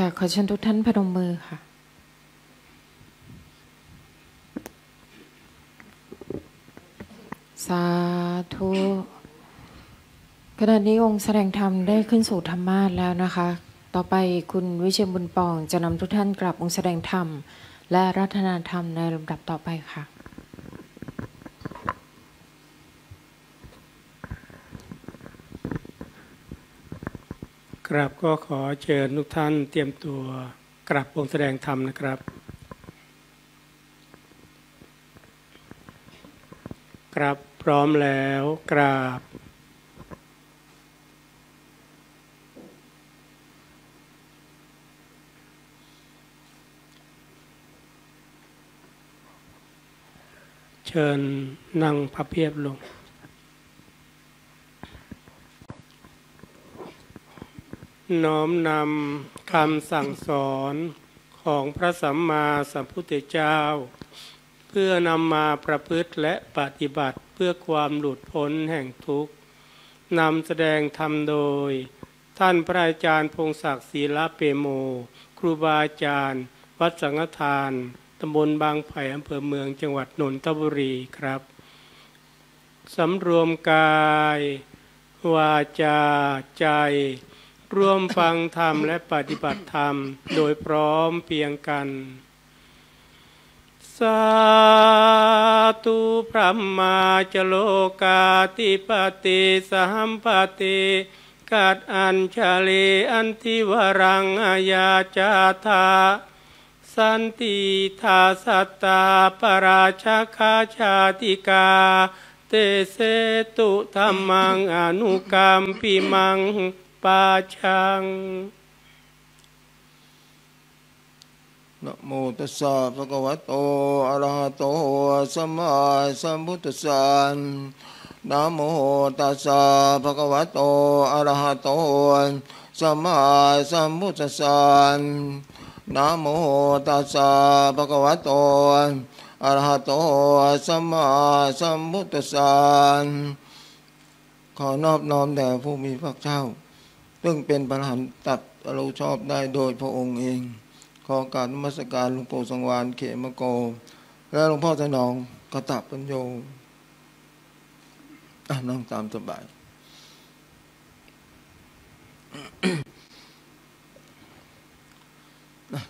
ค่ะขอเชิญทุกท่านพนมมือค่ะสาธุขณะนี้องค์แสดงธรรมได้ขึ้นสู่ธรรมาสน์แล้วนะคะต่อไปคุณวิเชียรบุญปองจะนำทุกท่านกลับองค์แสดงธรรมและรัตนธรรมในลำดับต่อไปค่ะกราบก็ขอเชิญทุกท่านเตรียมตัวกราบองค์แสดงธรรมนะครับกราบพร้อมแล้วกราบเชิญนั่งพับเพียบลงน้อมนำคำสั่งสอนของพระสัมมาสัมพุทธเจ้าเพื่อนำมาประพฤติและปฏิบัติเพื่อความหลุดพ้นแห่งทุกข์นำแสดงธรรมโดยท่านพระอาจารย์พงศักดิ์ศิลาเปโมครูบาอาจารย์วัดสังฆทานตำบลบางไผ่อำเภอเมืองจังหวัดนนทบุรีครับสำรวมกายวาจาใจร่วมฟังธรรมและปฏิบัติธรรมโดยพร้อมเพียงกันสาธุพระมาจโลกาติปติสหัมปติกาตอัญชลีอันทิวรังอายาจาธาสันติทาสัตตาปราชาคาชาติกาเตเสตุธรรมังอนุกรรมปิมังปาชังนะโมตัสสะภะคะวะโตอะระหะโตสัมมาสัมพุทธัสสะนะโมตัสสะภะคะวะโตอะระหะโตสัมมาสัมพุทธัสสะนะโมตัสสะภะคะวะโตอะระหะโตสัมมาสัมพุทธัสสะขอนอบน้อมแด่ผู้มีพระเจ้าซึ่งเป็นพระอรหันต์ตัดรู้ชอบได้โดยพระองค์เองขอการนมัสการหลวงปู่สังวานเขมโกและหลวงพ่อสนองกตปัญโยนั่งตามสบาย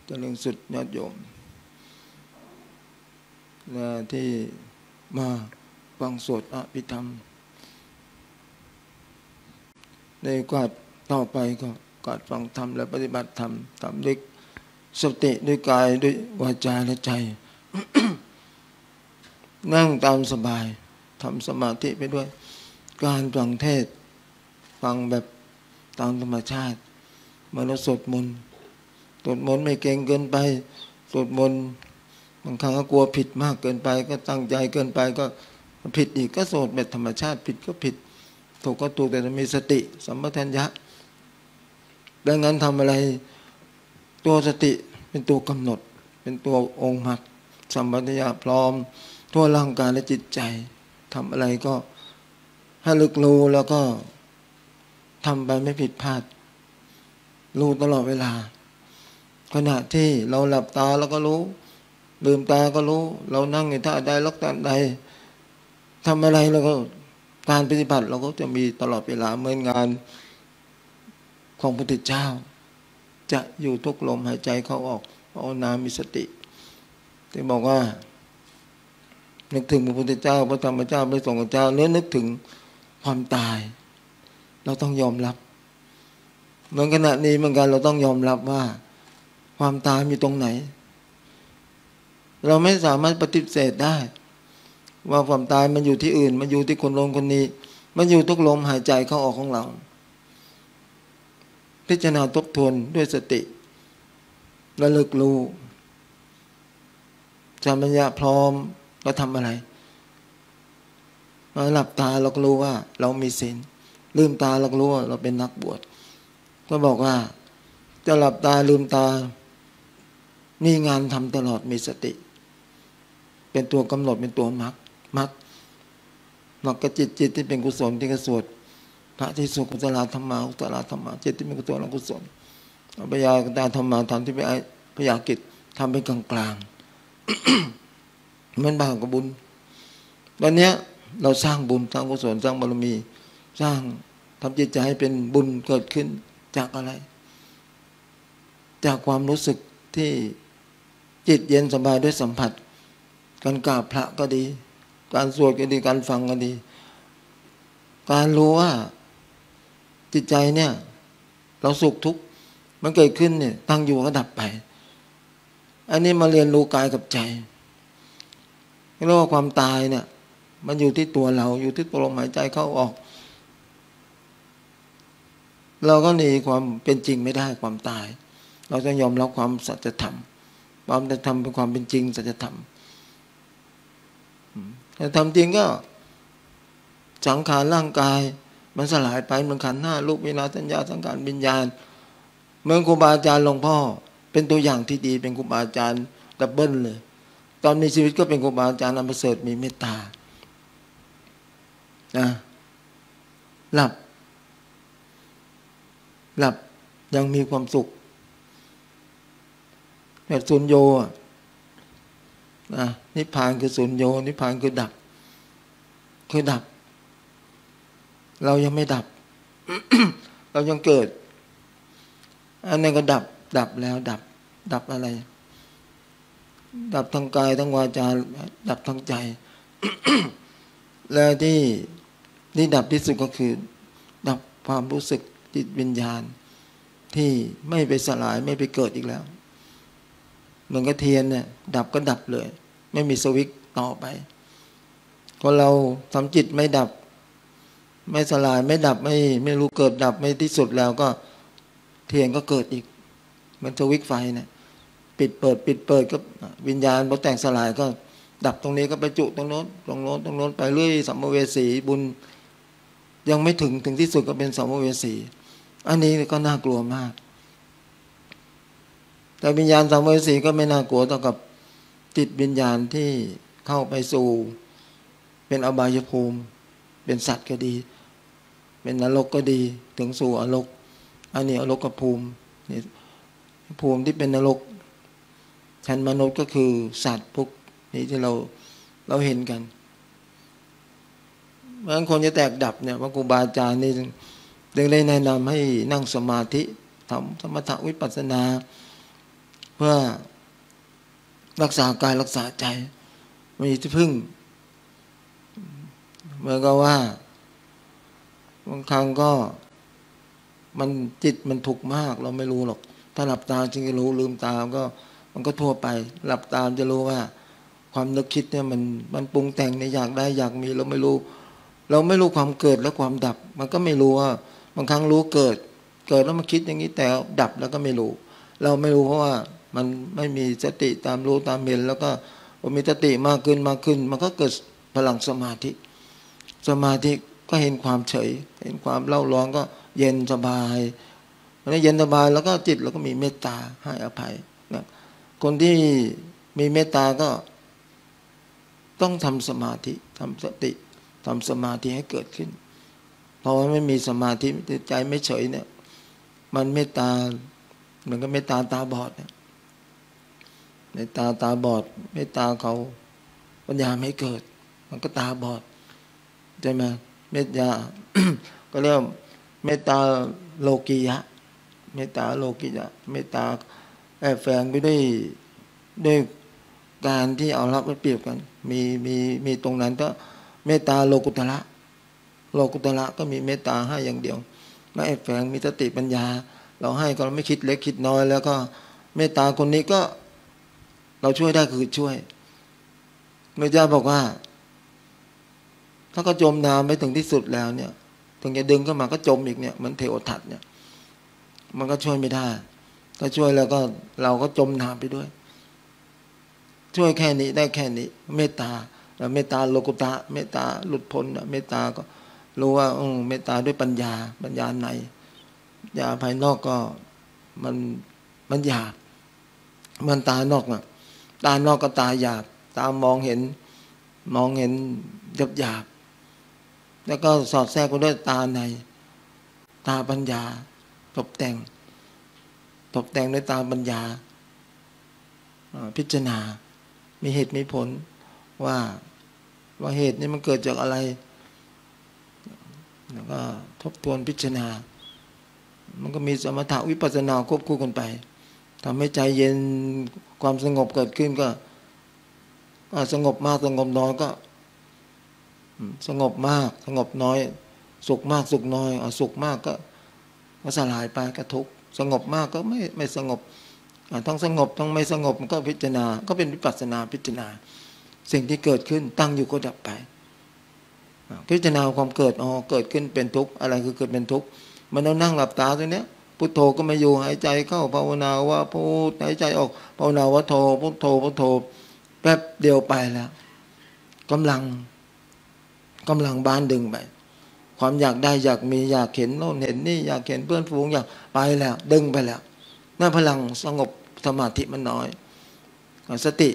เจริญสุดญาติโยมและที่มาฟังสวดอภิธรรมในกาดต่อไปก็การฟังธรรมและปฏิบัติธรรมตามด้วยสติด้วยกายด้วยวาจาและใจ นั่งตามสบายทำสมาธิไปด้วยการฟังเทศฟังแบบตามธรรมชาติมนุษย์สวดมนต์ไม่เก่งเกินไปสวดมนต์บางครั้งก็กลัวผิดมากเกินไปก็ตั้งใจเกินไปก็ผิดอีกก็สวดแบบธรรมชาติผิดก็ผิดถูกก็ถูกแต่มีสติสัมปชัญญะดังนั้นทำอะไรตัวสติเป็นตัวกำหนดเป็นตัวองค์มรรคสัมปชัญญะพร้อมทั่วร่างกายและจิตใจทำอะไรก็ให้ลึกรู้แล้วก็ทำไปไม่ผิดพลาดรู้ตลอดเวลาขณะที่เราหลับตาเราก็รู้ลืมตาก็รู้เรานั่งในท่าใดลักษณะใดทำอะไรเราก็การปฏิบัติเราก็จะมีตลอดเวลาเหมือนงานของพระพุทธเจ้าจะอยู่ทุกลมหายใจเข้าออกภาวนามีสติที่บอกว่านึกถึงพระพุทธเจ้าพระธรรมเจ้าพระสงฆ์เจ้าแล้วนึกถึงความตายเราต้องยอมรับเหมือนขณะนี้เหมือนกันเราต้องยอมรับว่าความตายมีตรงไหนเราไม่สามารถปฏิเสธได้ว่าความตายมันอยู่ที่อื่นมันอยู่ที่คนลมคนนี้มันอยู่ทุกลมหายใจเข้าออกของเราพิจารณาทบทวนด้วยสติระลึกรู้สัมปชัญญะพร้อมเราทำอะไรเราหลับตาเราก็รู้ว่าเรามีศีลลืมตาเราก็รู้ว่าเราเป็นนักบวชก็บอกว่าจะหลับตาลืมตามีงานทำตลอดมีสติเป็นตัวกำหนดเป็นตัวมรรคกับจิตที่เป็นกุศลที่กระสวดพระที่สุกุศลธรรมะอุตตรธรรมะจิตที่เป็นกุศลกุศล พยายามการทำมาทำที่พยายามกิจทำเป็นกลางๆมันบาปกับบุญวันนี้เราสร้างบุญสร้างกุศลสร้างบารมีสร้างทำจิตใจให้เป็นบุญเกิดขึ้นจากอะไรจากความรู้สึกที่จิตเย็นสบายด้วยสัมผัสการกราบพระก็ดีการสวดก็ดีการฟังก็ดีการรู้ว่าจิตใจเนี่ยเราสุขทุกข์มันเกิดขึ้นเนี่ยตั้งอยู่ก็ดับไปอันนี้มาเรียนรู้กายกับใจเรียกว่าความตายเนี่ยมันอยู่ที่ตัวเราอยู่ที่ลมหายใจเข้าออกเราก็หนีความเป็นจริงไม่ได้ความตายเราต้องยอมรับความสัจธรรมความสัจธรรมเป็นความเป็นจริงสัจธรรมแต่ทำจริงก็สังขารร่างกายมันสลายไปมันขันธ์ห้ารูปเวทนาสัญญาสังขารวิญญาณเมืองครูบาอาจารย์หลวงพ่อเป็นตัวอย่างที่ดีเป็นครูบาอาจารย์ดับเบิ้ลเลยตอนมีชีวิตก็เป็นครูบาอาจารย์อันประเสริฐมีเมตตานะหลับยังมีความสุขแบบสุญโยนิพพานคือสุญโยนิพพานคือดับเรายังไม่ดับ เรายังเกิดอันนั้นก็ดับแล้วดับอะไรดับทางกายทางวาจาดับทางใจ แล้วที่ดับที่สุดก็คือดับความรู้สึกจิตวิญญาณที่ไม่ไปสลายไม่ไปเกิดอีกแล้วเหมือนกับเทียนเนี่ยดับก็ดับเลยไม่มีสวิตช์ต่อไปคนเราทำจิตไม่ดับไม่สลายไม่ดับไม่รู้เกิดดับไม่ที่สุดแล้วก็เทียนก็เกิดอีกมันสวิตช์ไฟเนี่ยปิดเปิดก็วิญญาณพอแตกสลายก็ดับตรงนี้ก็ไปจุตรงโน้นไปเรื่อยสัมภเวสีบุญยังไม่ถึงที่สุดก็เป็นสัมภเวสีอันนี้ก็น่ากลัวมากแต่วิญญาณสัมภเวสีก็ไม่น่ากลัวเท่ากับจิตวิญญาณที่เข้าไปสู่เป็นอบายภูมิเป็นสัตว์ก็ดีเป็นนรกก็ดีถึงสู่นรกอันนี้นรกกับภูมินี่ภูมิที่เป็นนรกชั้นมนุษย์ก็คือสัตว์พวกนี้ที่เราเห็นกันบางคนจะแตกดับเนี่ยพระครูบาอาจารย์นี่จึงได้แนะนำให้นั่งสมาธิทำสมถะวิปัสสนาเพื่อรักษากายรักษาใจมีที่พึ่งเมื่อก็ว่าบางครั้งก็มันจิตมันถูกมากเราไม่รู้หรอกถ้าหลับตาจึงจะรู้ลืมตาก็มันก็ทั่วไปหลับตาจะรู้ว่าความนึกคิดเนี่ยมันปรุงแต่งเนี่ยอยากได้อยากมีเราไม่รู้ความเกิดและความดับมันก็ไม่รู้ว่าบางครั้งรู้เกิดแล้วมันคิดอย่างนี้แต่ดับแล้วก็ไม่รู้เราไม่รู้เพราะว่ามันไม่มีสติตามรู้ตามเห็นแล้วก็มีสติมากขึ้นมันก็เกิดพลังสมาธิก็เห็นความเฉยเห็นความเล่าร้อนก็เย็นสบายแล้วเย็นสบายแล้วก็จิตเราก็มีเมตตาให้อภัยนะคนที่มีเมตตาก็ต้องทำสมาธิทำสติทำสมาธิให้เกิดขึ้นเพราะว่าไม่มีสมาธิใจไม่เฉยเนี่ยมันเมตตาเหมือนกับเมตตาตาบอดเนี่ยในตาบอดเมตตาเขาปัญญาไม่เกิดมันก็ตาบอดใช่ไหมเมตตา ก็เรียกเมตตาโลกียะเมตตาแฝงไปด้วยการที่เอาลับมาเปรียบกันมีตรงนั้นก็เมตตาโลกุตระก็มีเมตตาให้อย่างเดียวไม่แฝงมีสติปัญญาเราให้ก็ไม่คิดเล็กคิดน้อยแล้วก็เมตตาคนนี้ก็เราช่วยได้คือช่วยพระเจ้าบอกว่าถ้าก็จมน้ำไปถึงที่สุดแล้วเนี่ยถึงจะดึงเข้ามาก็จมอีกเนี่ยเหมือนเทวทัตเนี่ยมันก็ช่วยไม่ได้ถ้าช่วยแล้วก็เราก็จมน้ำไปด้วยช่วยแค่นี้ได้แค่นี้เมตตาโลกุตะเมตตาหลุดพ้นเมตตาก็รู้ว่าเมตตาด้วยปัญญาในยาภายนอกก็มันหยาบมันตานอกน่ะตานอกก็ตาหยาบตามองเห็นหยาบแล้วก็สอดแทรกไปด้วยตาในตาปัญญาตกแต่ง ตกแต่งด้วยตาปัญญาพิจารณามีเหตุมีผลว่าเหตุนี้มันเกิดจากอะไรแล้วก็ทบทวนพิจารณามันก็มีสมถะวิปัสสนาควบคู่กันไปทำให้ใจเย็นความสงบเกิดขึ้นก็สงบมากสงบน้อยก็สงบมากสงบน้อยสุขมากสุขน้อยสุขมากก็สลายไปกระทุกสงบมากก็ไม่สงบทั้งสงบทั้งไม่สงบมันก็พิจารณาก็เป็นวิปัสสนาพิจารณาสิ่งที่เกิดขึ้นตั้งอยู่ก็ดับไปพิจารณาความเกิดเกิดขึ้นเป็นทุกข์อะไรคือเกิดเป็นทุกข์มันเรานั่งหลับตาตัวเนี้ยพุทโธก็ไม่อยู่หายใจเข้าภาวนาว่าพุทหายใจออกภาวนาว่าโธพุทโธพุทโธแป๊บเดียวไปแล้วกำลังบานดึงไปความอยากได้อยากมีอยากเห็นโน่นเห็นนี่อยากเห็นเพื่อนฝูงอยากไปแล้วดึงไปแล้วนั่นพลังสงบสมาธิมันน้อยสติ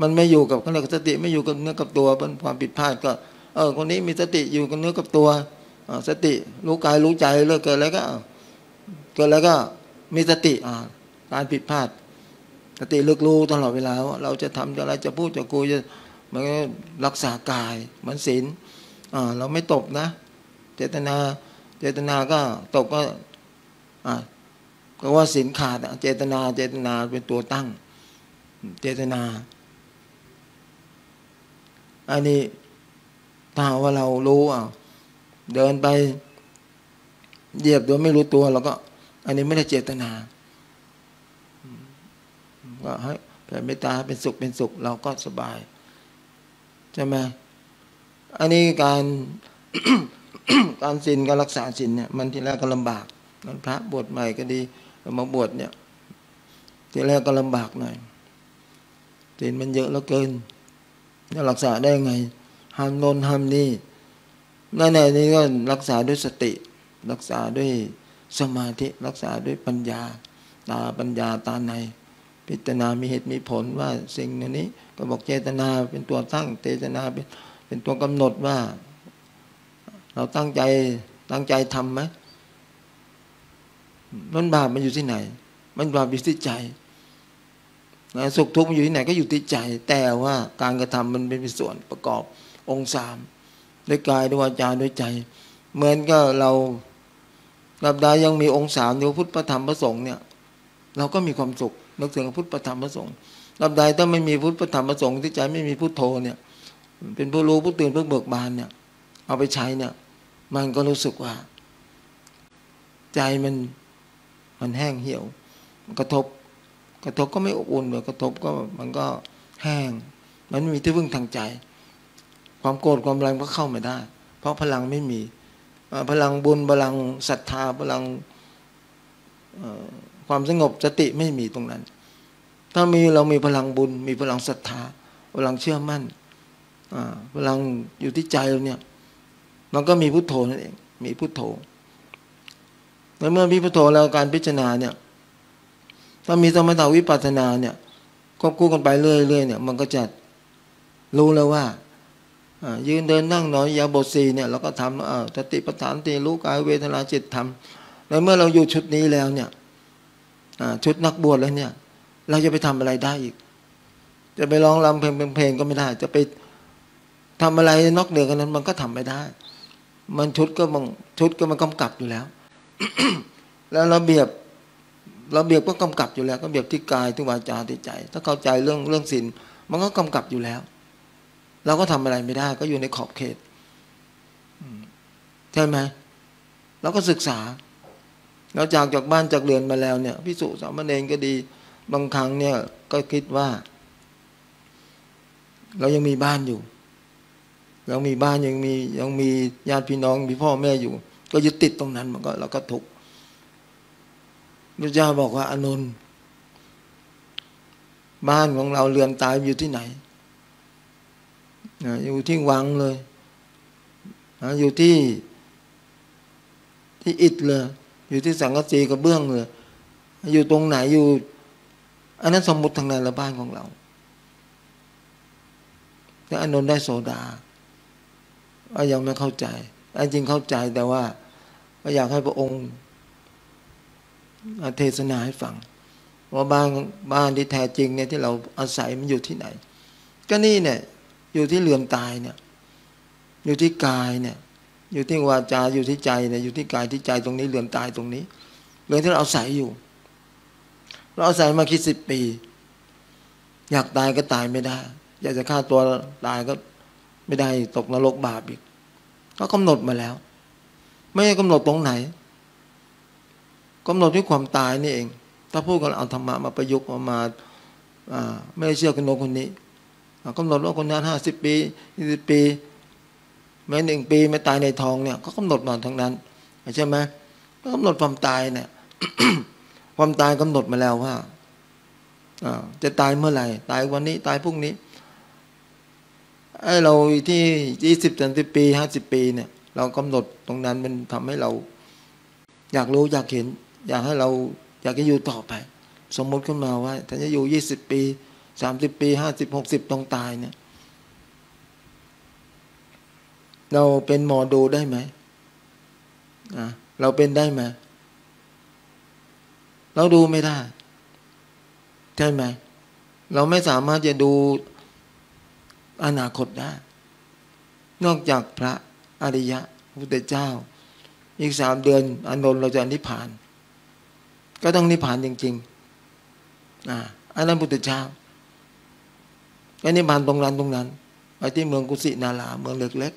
มันไม่อยู่กับอะไรสติไม่อยู่กับเนื้อกับตัวเป็นความผิดพลาดก็คนนี้มีสติอยู่กับเนื้อกับตัวสติรู้กายรู้ใจเลิกเกิดแล้วก็มีสติการผิดพลาดสติลึกรู้ตลอดเวลาว่าเราจะทำจะอะไรจะพูดจะคุยจะมันก็รักษากายเหมือนศีลเราไม่ตบนะเจตนาก็ตบก็เพราะว่าศีลขาดเจตนาเป็นตัวตั้งเจตนาอันนี้ถ้าว่าเรารู้เดินไปเหยียบโดยไม่รู้ตัวเราก็อันนี้ไม่ได้เจตนาก็ให้เมตตาเป็นสุขเราก็สบายใช่ไหมอันนี้การ การศีลการรักษาศีลเนี่ยมันทีแรกก็ลำบากนั่นพระบวชใหม่ก็ดีมาบวชเนี่ยทีแรกก็ลำบากหน่อยศีลมันเยอะเหลือเกินจะรักษาได้ไงห้ามโน่นห้ามนี่นั่นแหละนี่ก็รักษาด้วยสติรักษาด้วยสมาธิรักษาด้วยปัญญาตาปัญญาตาในพิจารณามีเหตุมีผลว่าสิ่งนี้ก็บอกเจตนาเป็นตัวตั้งเจตนาเป็นตัวกำหนดว่าเราตั้งใจทำไหมมันบาปมันอยู่ที่ไหนมันบาปอยู่ที่ใจสุขทุกข์มันอยู่ที่ไหนก็อยู่ที่ใจแต่ว่าการกระทำมันเป็นส่วนประกอบองค์สามด้วยกายด้วยวาจาด้วยใจเหมือนก็เราหลับตายังมีองค์สามอยู่พุทธประธรรมประสงค์เนี่ยเราก็มีความสุขนึกถึงพุทธประธรรมประสงค์หลับตาถ้าไม่มีพุทธประธรรมประสงค์ที่ใจไม่มีพุทโธเนี่ยเป็นผู้รู้ผู้ตื่นผู้เบิกบานเนี่ยเอาไปใช้เนี่ยมันก็รู้สึกว่าใจมันแห้งเหี่ยวกระทบก็ไม่อบอุ่นเลยกระทบก็มันก็แห้งมันไม่มีที่พึ่งทางใจความโกรธความอะไรก็เข้าไม่ได้เพราะพลังไม่มีพลังบุญพลังศรัทธาพลังความสงบสติไม่มีตรงนั้นถ้ามีเรามีพลังบุญมีพลังศรัทธาพลังเชื่อมั่นพลังอยู่ที่ใจเราเนี่ยมันก็มีพุทโธนั่นเองมีพุทโธแล้วเมื่อมีพุทโธแล้วการพิจารณาเนี่ยถ้ามีสมถะวิปัสสนาเนี่ยควบคู่กันไปเรื่อยๆเนี่ยมันก็จะรู้แล้วว่ายืนเดินนั่งนอนยาบท4เนี่ยเราก็ทำสติปัฏฐานตีรู้กายเวทนาจิตทำแล้วเมื่อเราอยู่ชุดนี้แล้วเนี่ยชุดนักบวชแล้วเนี่ยเราจะไปทำอะไรได้อีกจะไปร้องรำเพลงก็ไม่ได้จะไปทำอะไรนอกเหนือกันนั้นมันก็ทำไม่ได้มันชุดก็มันกำกับอยู่แล้ว แล้วระเบียบก็กำกับอยู่แล้วระเบียบที่กายที่วาจาที่ใจถ้าเข้าใจเรื่องศีลมันก็กำกับอยู่แล้วเราก็ทำอะไรไม่ได้ก็อยู่ในขอบเขตใช่ไหมเราก็ศึกษาเราจากบ้านจากเรือนมาแล้วเนี่ยภิกษุสามเณรก็ดีบางครั้งเนี่ยก็คิดว่าเรายังมีบ้านอยู่เรามีบ้านยังมีญาติพี่น้องมีพ่อแม่อยู่ก็ยึดติดตรงนั้นมันก็เราก็ทุกข์พระเจ้าบอกว่าอานนท์บ้านของเราเรือนตายอยู่ที่ไหนอยู่ที่วังเลยอยู่ที่อิฐเลยอยู่ที่สังกะสีกระเบื้องเลยอยู่ตรงไหนอยู่อันนั้นสมมุติทางนั้นละบ้านของเราแต่อานนท์ได้โสดายังไม่เข้าใจจริงเข้าใจแต่ว่าอยากให้พระองค์ เทศนาให้ฟังว่าบ้านที่แท้จริงเนี่ยที่เราอาศัยมันอยู่ที่ไหนก็นี่เนี่ยอยู่ที่เรือนตายเนี่ยอยู่ที่กายเนี่ยอยู่ที่วาจาอยู่ที่ใจเนี่ยอยู่ที่กายที่ใจตรงนี้เรือนตายตรงนี้เรือนที่เราอาศัยอยู่เราอาศัยมาคิด10 ปีอยากตายก็ตายไม่ได้อยากจะฆ่าตัวตายก็ไม่ได้ตกนรกบาปอีกก็กำหนดมาแล้วไม่ได้กำหนดตรงไหนกำหนดที่ความตายนี่เองถ้าพูดกันเอาธรรมะมาประยุกต์มาไม่ได้เชื่อคนโน้นคนนี้กำหนดว่าคนนั้น50 ปี20 ปีแม้1 ปีไม่ตายในท้องเนี่ยก็กำหนดมาทั้งนั้นใช่ไหมก็กำหนดความตายเนี่ย ความตายกำหนดมาแล้วว่าจะตายเมื่อไหร่ตายวันนี้ตายพรุ่งนี้ไอ้เราที่20 30 ปี 50 ปีเนี่ยเรากำหนดตรงนั้นมันทำให้เราอยากรู้อยากเห็นอยากให้เราอยากจะอยู่ต่อไปสมมติขึ้นมาว่าถ้าจะอยู่20 ปี 30 ปี 50 60ต้องตายเนี่ยเราเป็นหมอดูได้ไหมเราเป็นได้ไหมเราดูไม่ได้ใช่ไหมเราไม่สามารถจะดูอนาคตได้นอกจากพระอริยะพระพุทธเจ้าอีก3 เดือนอานนท์เราจะนิพพานก็ต้องนิพพานจริงๆอันนั้นพุทธเจ้าก็นิพพานตรงนั้นไปที่เมืองกุสินาราเมืองเล็ก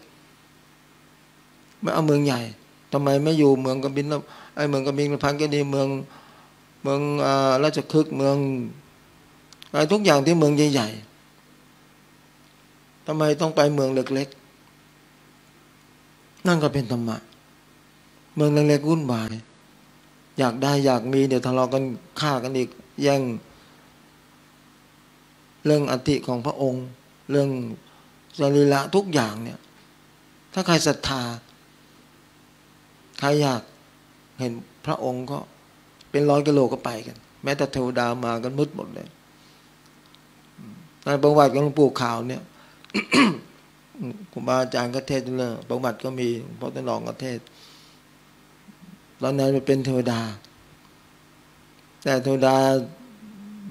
ๆไม่เอาเมืองใหญ่ทำไมไม่อยู่เมืองกบิลพัทไอเมืองกบิลพัทก็ดีเมืองราชคฤห์เมืองอะไรทุกอย่างที่เมืองใหญ่ๆทำไมต้องไปเมืองเล็กๆนั่นก็เป็นธรรมะเมืองเล็กๆวุ่นวายอยากได้อยากมีเดี๋ยวทะเลาะกันฆ่ากันอีกแย่งเรื่องอธิของพระองค์เรื่องสรีระทุกอย่างเนี่ยถ้าใครศรัทธาใครอยากเห็นพระองค์ก็เป็น100 กิโลก็ไปกันแม้แต่เทวดามากันมืดหมดเลยในประวัติของหลวงปู่ขาวเนี่ย ครูบาอาจารย์ก็เทศน์เลยประวัติก็มีพระตนองก็เทศน์ตอนนั้นมันเป็นเทวดาแต่เทวดา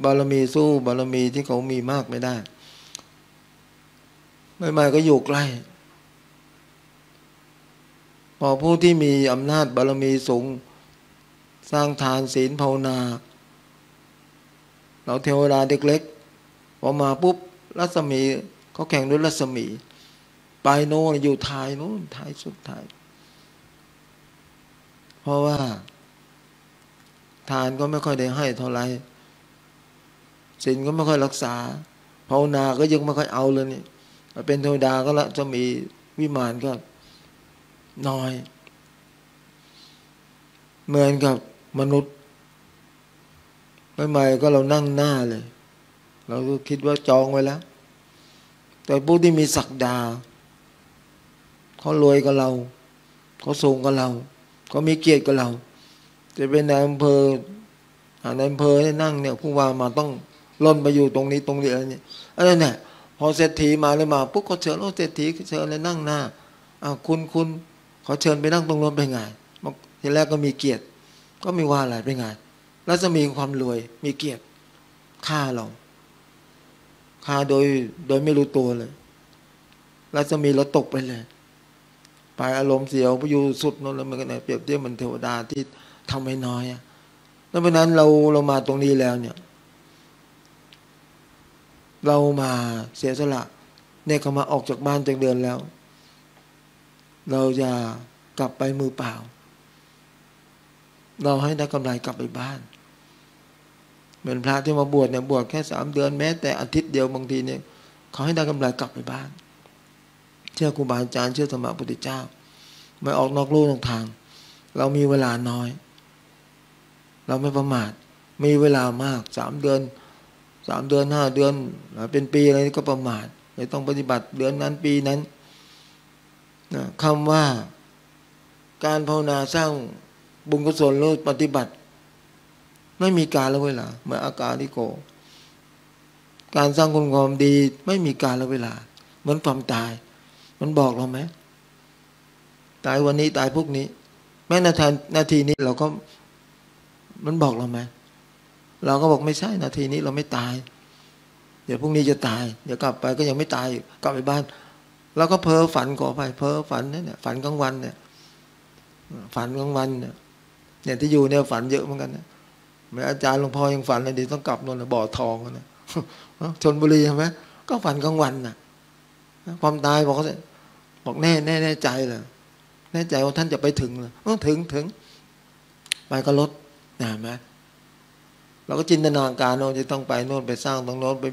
บารมีสู้บารมีที่เขามีมากไม่ได้ไม่ก็อยู่ใกล้พอผู้ที่มีอำนาจบารมีสูงสร้างทานศีลภาวนาเราเทวดาเล็กๆพอมาปุ๊บรัศมีเขาแข่งด้วยรัศมีไปโน่นอยู่ท้ายโน่นท้ายสุดท้ายเพราะว่าทานก็ไม่ค่อยได้ให้เท่าไรศีลก็ไม่ค่อยรักษาภาวนาก็ยังไม่ค่อยเอาเลยนี่เป็นเทวดาก็ละจะมีวิมานก็น้อยเหมือนกับมนุษย์ใหม่ๆก็เรานั่งหน้าเลยเราก็คิดว่าจองไว้แล้วแต่ผู้ที่มีศักดาเขารวยกว่าเราเขาสูงกว่าเราก็มีเกียรติกับเราจะเป็นนายอำเภอเนี่ยนั่งเนี่ยผู้ว่ามาต้องล่นไปอยู่ตรงนี้อะไรเนี่ยอะไรเนี่ยพอเศรษฐีมาเลยมาปุ๊บเขาเชิญโอ้เศรษฐีเชิญเลยนั่งหน้าคุณเขาเชิญไปนั่งตรงนู้นไปไงทีแรกก็มีเกียรติก็ไม่ว่าอะไรไปไงแล้วจะมีความรวยมีเกียรติฆ่าเราฆ่าโดยไม่รู้ตัวเลยแล้วจะมีเราตกไปเลยไปอารมณ์เสียไปอยู่สุดนั่นแล้วมันก็เนี่ยเปรียบเทียบมันเทวดาที่ทำให้น้อยนั่นเพราะนั้นเรามาตรงนี้แล้วเนี่ยเรามาเสียสละเนี่ยเขามาออกจากบ้านจากเดือนแล้วเราจะกลับไปมือเปล่าเราให้ได้กำไรกลับไปบ้านเหมือนพระที่มาบวชเนี่ยบวชแค่3 เดือนแม้แต่อาทิตย์เดียวบางทีเนี่ยเขาให้ได้กำไรกลับไปบ้านเชื่อครูบาอาจารย์เชื่อธรรมะพุทธเจ้าไม่ออกนอกลู่นอกทางเรามีเวลาน้อยเราไม่ประมาทมีเวลามาก3 เดือน5 เดือนเป็นปีอะไรก็ประมาทไม่ต้องปฏิบัติเดือนนั้นปีนั้นคำว่าการภาวนาสร้างบุญกุศลโลดปฏิบัติไม่มีกาลเวลาเหมือนอากาลิโกการสร้างคุณความดีไม่มีกาลเวลาเหมือนความตายมันบอกเราไหมตายวันนี้ตายพวกนี้แม้นาทีนี้เราก็ มันบอกเราไหมเราก็บอกไม่ใช่นาทีนี้เราไม่ตายเดี๋ยวพรุ่งนี้จะตายเดี๋ยวกลับไปก็ยังไม่ตายกลับไปบ้านเราก็เพ้อฝันก่อไปเพ้อฝันเนี่ยฝันกลางวันเนี่ยฝันกลางวันเนี่ยที่อยู่เนี่ยฝันเยอะเหมือนกันนะแม้อาจารย์หลวงพ่อยังฝันเลยดิต้องกลับนนท์บ่อทองนะชลบุรีใช่ไหมก็ฝันกลางวันน่ะความตายบอกเขาบอกแน่ใจเหรอแน่ใจว่าท่านจะไปถึงเหรอถึงไปก็รถนะไหมเราก็จินตนาการโน่นจะต้องไปโน่นไปสร้างตรงโน้นไป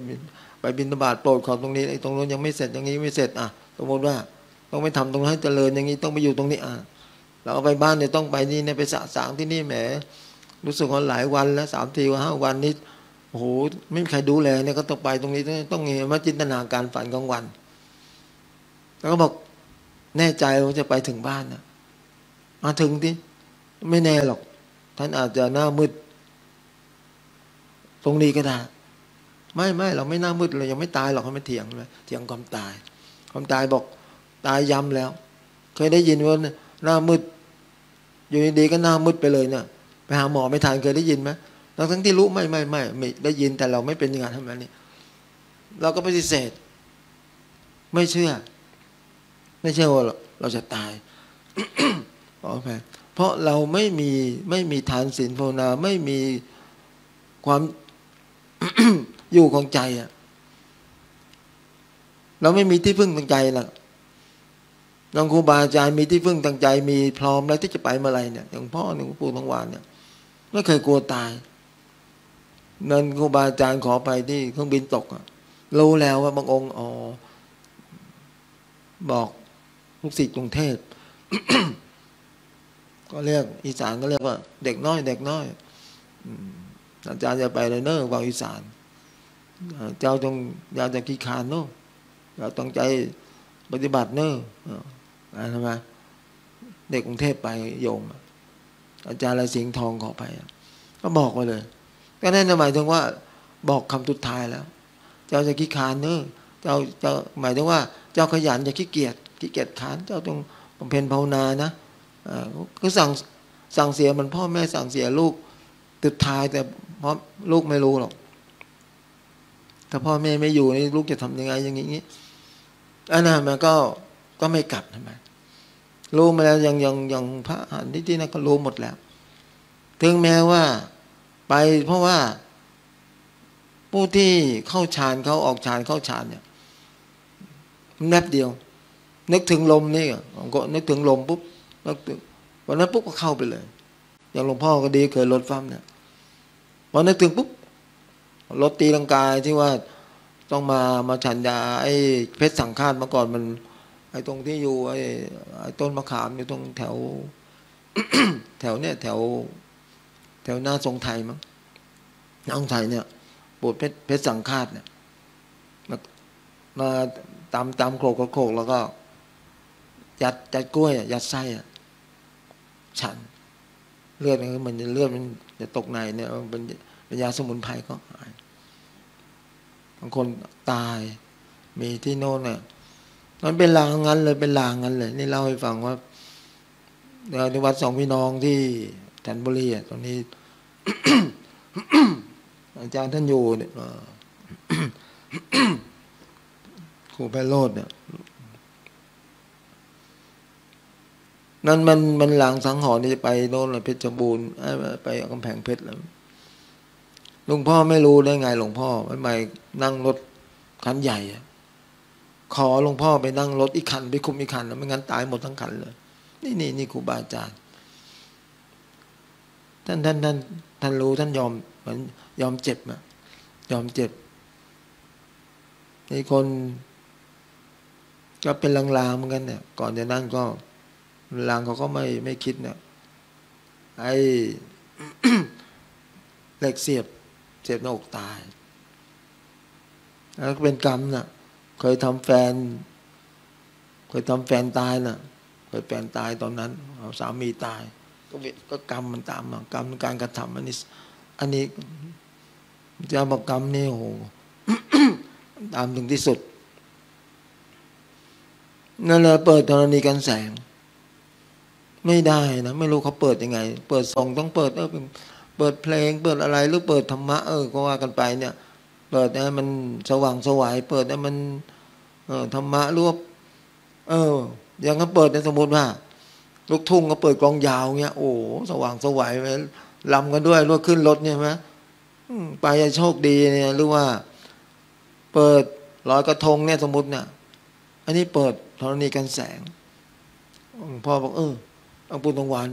บิณฑบาตโปรดขอบตรงนี้ไอ้ตรงโน้นยังไม่เสร็จอย่างนี้ไม่เสร็จอ่ะสมมติว่าต้องไปทำตรงนั้นให้เจริญอย่างนี้ต้องไปอยู่ตรงนี้อ่ะเราไปบ้านเนี่ยต้องไปนี่เนี่ยไปสะสางที่นี่แหมรู้สึกว่าหลายวันแล้ว3-5 วันนี้โอ้โหไม่มีใครดูแลเนี่ยก็ต้องไปตรงนี้ต้องเห็นว่าจินตนาการฝันกลางวันแล้วก็บอกแน่ใจว่าจะไปถึงบ้านนะมาถึงที่ไม่แน่หรอกท่านอาจจะหน้ามืดตรงนี้ก็ได้ไม่เราไม่หน้ามืดเลยยังไม่ตายหรอกเขาไม่เถียงเลยเถียงความตายบอกตายย้ำแล้วเคยได้ยินว่าหน้ามืดอยู่ดีๆก็หน้ามืดไปเลยเนี่ยไปหาหมอไม่ทันเคยได้ยินไหมทั้งที่รู้ไม่ได้ยินแต่เราไม่เป็นอย่างนั้นทำไมนี่เราก็ปฏิเสธไม่เชื่อว่าเราจะตาย เพราะเราไม่มีฐานศีลภาวนาไม่มีความ อยู่ของใจอ่ะเราไม่มีที่พึ่งทางใจหรอกหลวงครูบาอาจารย์มีที่พึ่งทางใจมีพร้อมแล้วที่จะไปเมื่อไรเนี่ยหลวงพ่อหลวงปู่หลวงวานเนี่ยไม่เคยกลัวตายนั่นครูบาอาจารย์ขอไปที่เครื่องบินตกรู้แล้วว่าบางองค์อ๋อบอกลูกศิษย์กรุงเทพ ก็เรียกอีสานก็เรียกว่าเด็กน้อยอาจารย์จะไปเลยเนอะวังอีสานเจ้าจงอย่าจะขี้ขานเนอะอย่าตั้งใจปฏิบัติเนอะอะไรมาเด็กกรุงเทพไปโยมอาจารย์ละสิงห์ทองขอไปก็บอกมาเลยก็นั่นหมายถึงว่าบอกคำสุดท้ายแล้วเจ้าจะขี้ขานเนอะเจ้าหมายถึงว่าเจ้าขยันอย่าขี้เกียจขานเจ้าต้องบำเพ็ญภาวนานะก็สั่งเสียมันพ่อแม่สั่งเสียลูกสุดท้ายแต่เพราะลูกไม่รู้หรอกถ้าพ่อแม่ไม่อยู่นี่ลูกจะทำยังไงอย่างนี้อันนั้นมันก็ไม่กลับทำไมรู้มาแล้วยังพระอรหันต์ที่นั่นก็รู้หมดแล้วถึงแม้ว่าไปเพราะว่าผู้ที่เข้าฌานเขาออกฌานเข้าฌานเนี่ยแนบเดียวนึกถึงลมนี่ก็นึกถึงลมปุ๊บวันนั้นปุ๊บก็เข้าไปเลยอย่างหลวงพ่อก็ดีเคยลดฟัมเนี่ยพอนึกถึงปุ๊บลดตีร่างกายที่ว่าต้องมาฉันยาไอ้เพชรสังฆาตมาก่อนมันไอ้ตรงที่อยู่ไอ้ต้นมะขามอยู่ตรงแถว เนี่ยแถวหน้าทรงไทยมั้งหน้าทรงไทยเนี่ยปวดเพชรสังฆาตเนี่ยมาตามโขลกแล้วก็ยัดกล้วยยัดไส้ฉันเลือดมันจะตกในเนี่ยเป็นยาสมุนไพรก็หายบางคนตายมีที่โน่นเนี่ยมันเป็นลางงั้นเลยนี่เล่าให้ฟังว่าในวัดสองพี่น้องที่จันทบุรีตอนนี้ อาจารย์ท่านอยู่เนี่ย ครูไพโรจน์เนี่ยนั่นมันหลังสังหรณ์ที่จะไปโน่นเลยเพชรบูรณ์ไปกำแพงเพชรแล้วหลวงพ่อไม่รู้ได้ไงหลวงพ่อใหม่นั่งรถคันใหญ่ขอหลวงพ่อไปนั่งรถอีกคันไปคุมอีกคันไม่งั้นตายหมดทั้งคันเลยนี่ครูบาอาจารย์ท่านรู้ท่านยอมเหมือนยอมเจ็บนี่คนก็เป็นลางๆเหมือนกันเนี่ยก่อนจะนั่งก็ลางเขาก็ไม่คิดเนี่ยไอ้ เหล็กเสียบหน้าอกตายแล้วก็เป็นกรรมน่ะเคยทำแฟนตายน่ะเคยแฟนตายตอนนั้นเอาสามีตายก็กรรมมันตามมากรรมการกระทำอันนี้จะบอกกรรมนี่โห ตามถึงที่สุดนั่นแหละเปิดธรณีกันแสงไม่ได้นะไม่รู้เขาเปิดยังไงเปิดส่องต้องเปิด เปิดเพลงเปิดอะไรหรือเปิดธรรมะก็ว่ากันไปเนี่ยเปิดให้มันสว่างสวายเปิดให้มันธรรมะรวบอย่างนั้นเปิดในสมมติว่าลูกทุ่งก็เปิดกลองยาวเงี้ยโอ้สว่างสวายไปลำกันด้วยรวดขึ้นรถเนี่ยไหมไปจะโชคดีเนี่ยหรือว่าเปิดลอยกระทงเนี่ยสมมติเนี่ยอันนี้เปิดธรณีกันแสงพ่อบอกอังปูตงหวาน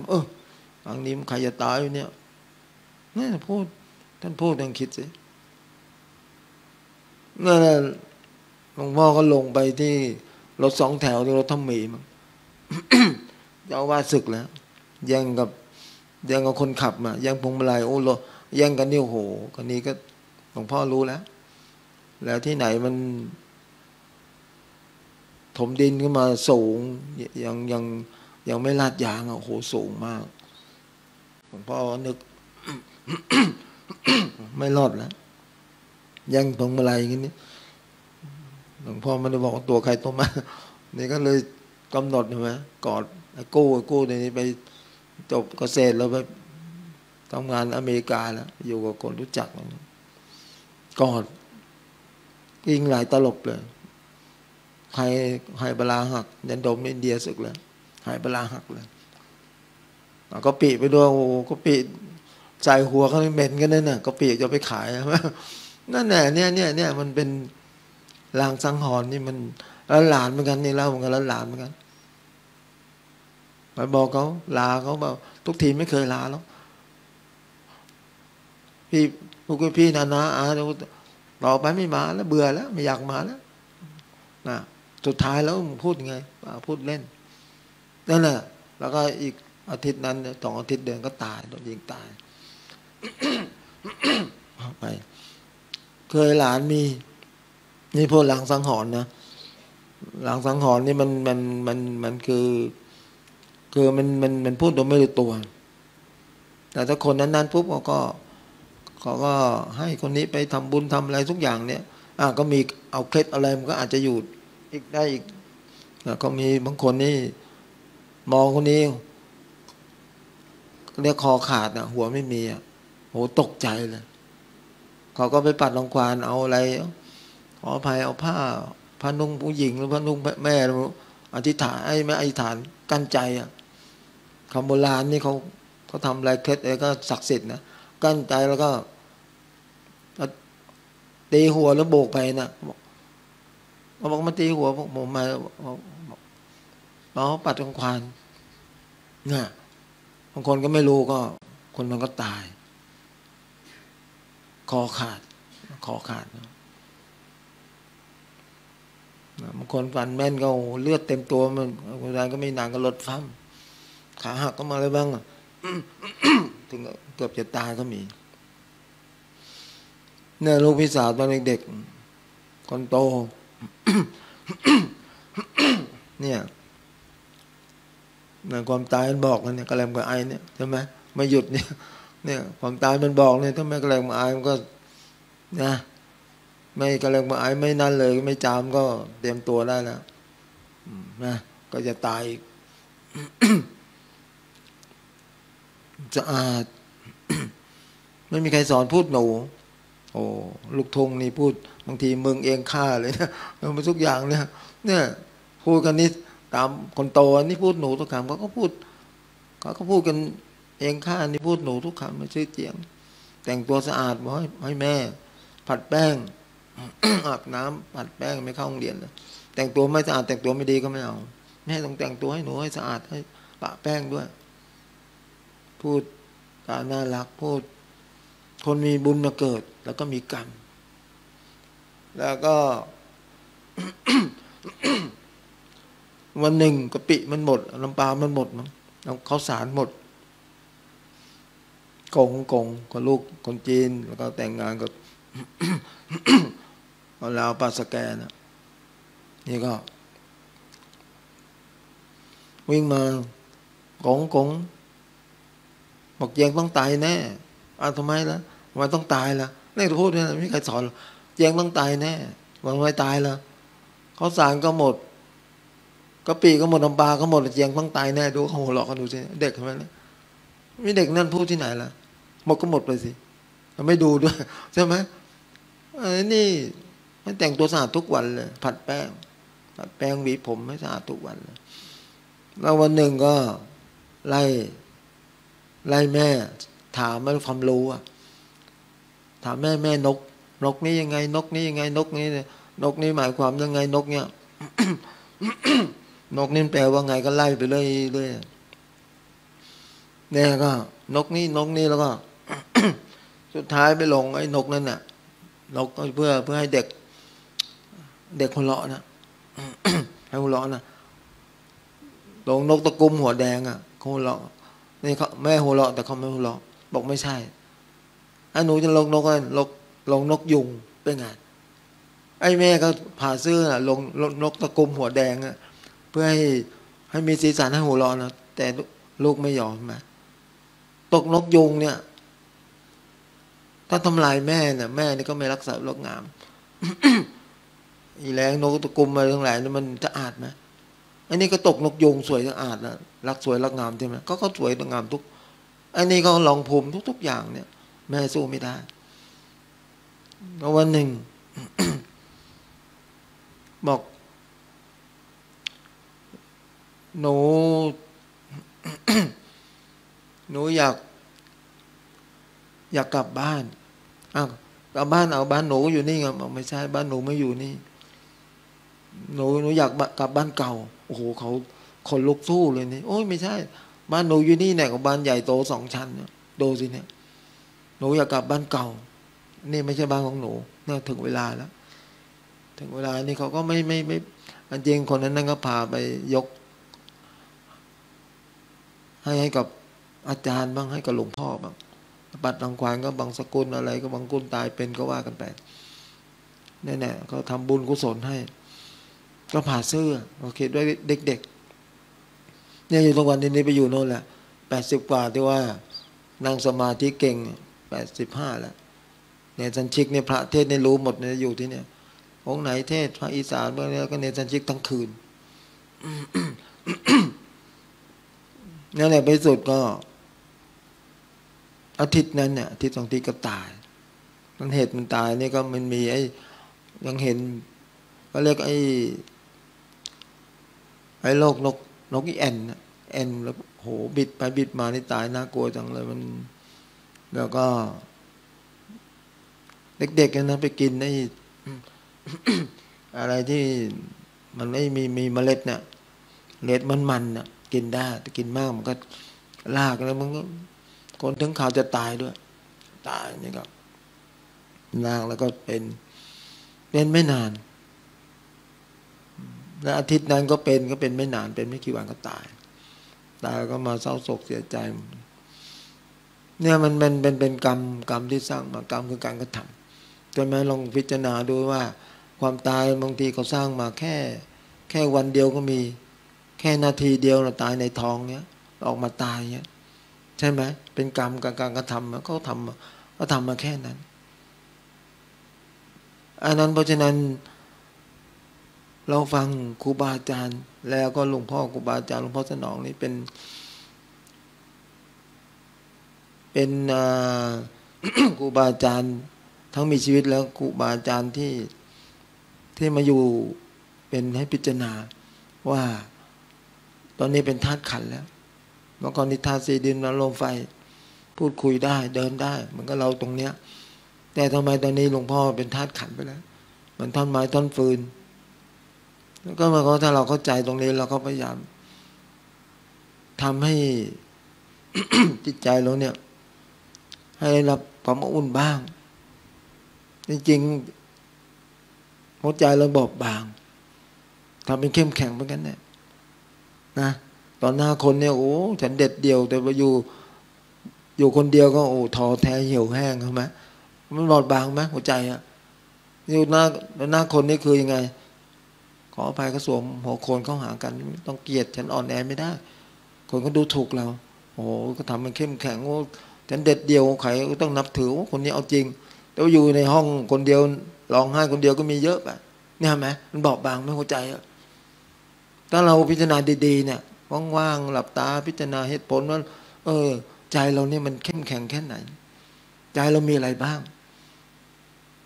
อังนี้มันใครจะตายอยู่เนี่ยนี่พูดท่านพูดท่านคิดสินั่นหลวงพ่อก็ลงไปที่รถสองแถวที่รถท่ามีมั้ง เจ้าว่าศึกแล้วยังกับคนขับมายังพวงมาลัยโอ้โหยังกันนี่โอ้โหกันนี้ก็หลวงพ่อรู้แล้วแล้วที่ไหนมันถมดินขึ้นมาสูงยังไม่ลาดยางโอ้โหสูงมากหลวงพ่อนึก ไม่รอดแล้วยังพวงมาลัยอย่างนี้หลวงพ่อไม่ได้บอกตัวใครตัวมันนี่ก็เลยกำหนดใช่ไหมกอดกู้ในนี้ไปจบเกษตรแล้วไปทำงานอเมริกาแล้วอยู่กับคนรู้จักกอดยิงหลายตลบเลยหายปลาหักยันดมในอินเดียสึกเลยหายปลาหักเลยก็ปีไปด้วยโอ้ก็ปีใส่หัวเขาเหม็นกันนั่นน่ะก็ปีจะไปขายนั่นแหละเนี่ยมันเป็นลางสังหรณ์นี่มันแล้วหลานเหมือนกันนี่เล่าเหมือนกันแล้วหลานเหมือนกันไปบอกเขาลาเขาบอกทุกทีไม่เคยลาแล้วพี่พวกพี่นะต่อไปไม่มาแล้วเบื่อแล้วไม่อยากมาแล้วนะสุดท้ายแล้วพูดไงพูดเล่นนั่นแหละแล้วก็อีกอาทิตย์นั้นสองอาทิตย์เดือนก็ตายโดนยิงตาย ไปเคยหลานมีนี่พวกหลังสังหรณ์นะหลังสังหรณ์นี่มันคือมันพูดโดยไม่รู้ตัวแต่ถ้าคนนั้นปุ๊บเขาก็ให้คนนี้ไปทำบุญทำอะไรทุกอย่างเนี่ยก็มีเอาเคล็ดอะไรมันก็อาจจะอยู่อีกได้อีกก็มีบางคนนี่มองคนนี้เรียกคอขาดนะหัวไม่มีโหตกใจเลยเขาก็ไปปัดรังควานเอาอะไรขออภัยเอาผ้านุ่งผู้หญิงหรือผ้านุ่งแม่อธิษฐานไอ้แม่อธิษฐานกั้นใจคำโบราณนี่เขาทำอะไรเคล็ดอะไรก็ศักดิ์สิทธิ์นะกั้นใจแล้วก็ตีหัวแล้วโบกไปนะบอกมาตีหัวผมมาปัดรังควานนะบางคนก็ไม่รู้ก็คนมันก็ตายคอขาดบางคนฟันแม่นก็เลือดเต็มตัวมันคนใดก็ไม่นานก็ลดฟั่มขาหักก็มาเลยบ้าง ถึงเกือบจะตายก็มีเนี่ยลูกพี่สาวตอนเด็กๆคนโต เนี่ยความตายมันบอกนะเนี่ยกระแลมกระไอเนี่ยใช่ไหมไม่หยุดเนี่ยความตายมันบอกเนี่ยถ้าไม่กระแลมกระไอมันก็นะไม่กระแลมกระไอไม่นั่นเลยไม่จามก็เตรียมตัวได้แล้วนะก็จะตายอีก จะอาจ ไม่มีใครสอนพูดหนูโอ้ลูกทงนี่พูดบางทีมึงเองฆ่าเลยนะมันทุกอย่างเนี่ยพูดกันนี่ตามคนโตนี่พูดหนูทุกคำเขาก็พูดกันเองฆ่านี่พูดหนูทุกคำไม่ใช่เจียงแต่งตัวสะอาดบอกให้แม่ผัดแป้ง อาบน้ำผัดแป้งไม่เข้าโรงเรียนเลยแต่งตัวไม่สะอาดแต่งตัวไม่ดีก็ไม่เอาแม่ต้องแต่งตัวให้หนูให้สะอาดให้ปะแป้งด้วยพูดการน่ารักพูดคนมีบุญมาเกิดแล้วก็มีกรรมแล้วก็ วันหนึ่งกะปิมันหมดน้ำปลามันหมดมั้งข้าวสารหมดกงกับลูกคนจีนแล้วก็แต่งงานกับ ลาวปาสแกนะนี่ก็วิ่งมากงบอกเจียงต้องตายแน่ทำไมล่ะวันต้องตายล่ะนี่จะพูดเนี่ยไม่มีใครสอนเจียงต้องตายแน่วันไม่ตายล่ะข้าวสารก็หมดกะปิก็หมดน้ำปลาก็หมดเจียงต้องตายแน่ดูเขาหัวเราะกันดูสิเด็กทำไมล่ะมีเด็กนั่นพูดที่ไหนล่ะ หมดก็หมดเลยสิเราไม่ดูด้วยใช่ไหมนี่มันแต่งตัวสะอาดทุกวันเลยผัดแป้งหวีผมให้สะอาดทุกวันเลยแล้ววันหนึ่งก็ไล่แม่ถามไม่รู้ความรู้อะถามแม่นกนี้ยังไงนกนี้ยังไงนกนี้หมายความยังไงนกเนี้ย นกนี่แปลว่าไงก็ไล่ไปเรื่อยเนี่ยก็นกนี้แล้วก็ สุดท้ายไปลงไอ้นกนั่นน่ะนกเพื่อให้เด็กหัวเราะนะ ให้หัวเราะนะลงนกตะกุมหัวแดงอ่ะเขาหัวเราะนี่เขาแม่หัวเราะแต่เขาไม่หัวเราะบอกไม่ใช่ไอ้หนูจะลงนกอะไรลงนกยุงเป็นไงไอ้แม่ก็ผ่าเสื้อลงนกตะกุมหัวแดงอ่ะเพื่อให้มีสีสันให้หัวเราะนะแต่ลูกไม่ยอมนะตกนกยุงเนี่ยถ้าทำลายแม่เนี่ยแม่นี่ก็ไม่รักษาโลกงาม อีแรงนกตะกุมอะไรทั้งหลายนี่มันจะอาดไหมอันนี้ก็ตกนกยุงสวยสะอาดนะรักสวยรักงามใช่ไหมก็สวยรักงามทุกอันนี้ก็ลองภูมิทุกๆอย่างเนี่ยแม่สู้ไม่ได้แล้ววันหนึ่ง บอกหนู หนูอยากกลับบ้านอ้าวกลับบ้านเอาบ้านหนูอยู่นี่ไงบอกไม่ใช่บ้านหนูไม่อยู่นี่หนูอยากกลับบ้านเก่าโอ้โหเขาคนลุกสู้เลยนี่โอ้ยไม่ใช่บ้านหนูอยู่นี่เนี่ยกับบ้านใหญ่โตสองชั้นดูสิเนี่ยหนูอยากกลับบ้านเก่านี่ไม่ใช่บ้านของหนูเนี่ยถึงเวลาแล้วถึงเวลานี่เขาก็ไม่อันจริงคนนั้นนั่นก็พาไปยกให้กับอาจารย์บ้างให้กับหลวงพ่อบ้างปัดรังควานก็บางสกุลอะไรก็บางกุลตายเป็นก็ว่ากันไปนี่แน่เขาทำบุญกุศลให้ก็ผ่าเสื้อโอเคด้วยเด็กๆเนี่ยอยู่ตรงวันนี้ไปอยู่โน่นแหละ80กว่าที่ว่านั่งสมาธิเก่ง85แล้วเนี่ยสันชิกเนี่ยพระเทศเนี่ยรู้หมดเนี่ยอยู่ที่เนี่ยองค์ไหนเทศพระอีสานเมื่อเนี่ยก็เนี่ยสันชิกทั้งคืน นั่นแหละไปสุดก็อาทิตย์นั้นเนี่ยอาทิตย์สองอาทิตย์ก็ตายนั่นเหตุมันตายนี่ก็มันมีไอ้ยังเห็นก็เรียกไอ้โรคนกอีแอนนะแอนแล้วโหบิดไปบิดมานี่ตายน่ากลัวจังเลยมันแล้วก็เด็กๆนั้นไปกินไอ้ อะไรที่มันไม่มีเมล็ดเนี่ยเล็ดมันน่ะกินได้แต่กินมากมันก็ลากแล้วมันก็คนถึงข่าวจะตายด้วยตายนี่ก็ลากแล้วก็เป็นไม่นานและอาทิตย์นั้นก็เป็นไม่นานเป็นไม่กี่วันก็ตายแล้วก็มาเศร้าโศกเสียใจเนี่ยมันเป็นกรรมที่สร้างมากรรมคือการกระทำจนมาลองพิจารณาดูว่าความตายบางทีเขาสร้างมาแค่วันเดียวก็มีแค่นาทีเดียวเราตายในท้องเนี้ยออกมาตายเนี้ยใช่ไหมเป็นกรรมการกระทำเขาทำมาแค่นั้นอันนั้นเพราะฉะนั้นเราฟังครูบาอาจารย์แล้วก็หลวงพ่อครูบาอาจารย์หลวงพ่อสนองนี่เป็น ครูบาอาจารย์ทั้งมีชีวิตแล้วครูบาอาจารย์ที่มาอยู่เป็นให้พิจารณาว่าตอนนี้เป็นธาตุขันธ์แล้วเมื่อก่อนนิทานสีดินลมไฟพูดคุยได้เดินได้เหมือนกับเราตรงเนี้ยแต่ทำไมตอนนี้หลวงพ่อเป็นธาตุขันธ์ไปแล้วมันท่อนไม้ท่อนฟืนแล้วก็มาถ้าเราเข้าใจตรงนี้เราก็พยายามทำให้ จิตใจเราเนี่ยให้รับความอบอุ่นบ้างจริงๆหัวใจเราบอบบางทำเป็นเข้มแข็งเหมือนกันเนี่ยนะตอนหน้าคนเนี่ยโอ้ฉันเด็ดเดียวแต่ว่าอยู่คนเดียวก็โอ้ท้อแท้เหี่ยวแห้งใช่ไหมมันบอบบางไหมหัวใจอะอยู่หน้าคนนี่คือยังไงขออภัยก็สวมหัวโขนเข้าหากันต้องเกลียดฉันอ่อนแอไม่ได้คนก็ดูถูกเราโอ้ก็ทำมันเข้มแข็งโอ้ฉันเด็ดเดียวใครก็ต้องนับถือคนนี้เอาจริงแต่ว่าอยู่ในห้องคนเดียวร้องไห้คนเดียวก็มีเยอะไปเนี่ยไหมมันบอบบางไหมหัวใจอะถ้าเราพิจารณาดีๆเนี่ยว่างๆหลับตาพิจารณาเหตุผลว่าใจเราเนี่ยมันเข้มแข็งแค่ไหน ใจเรามีอะไรบ้าง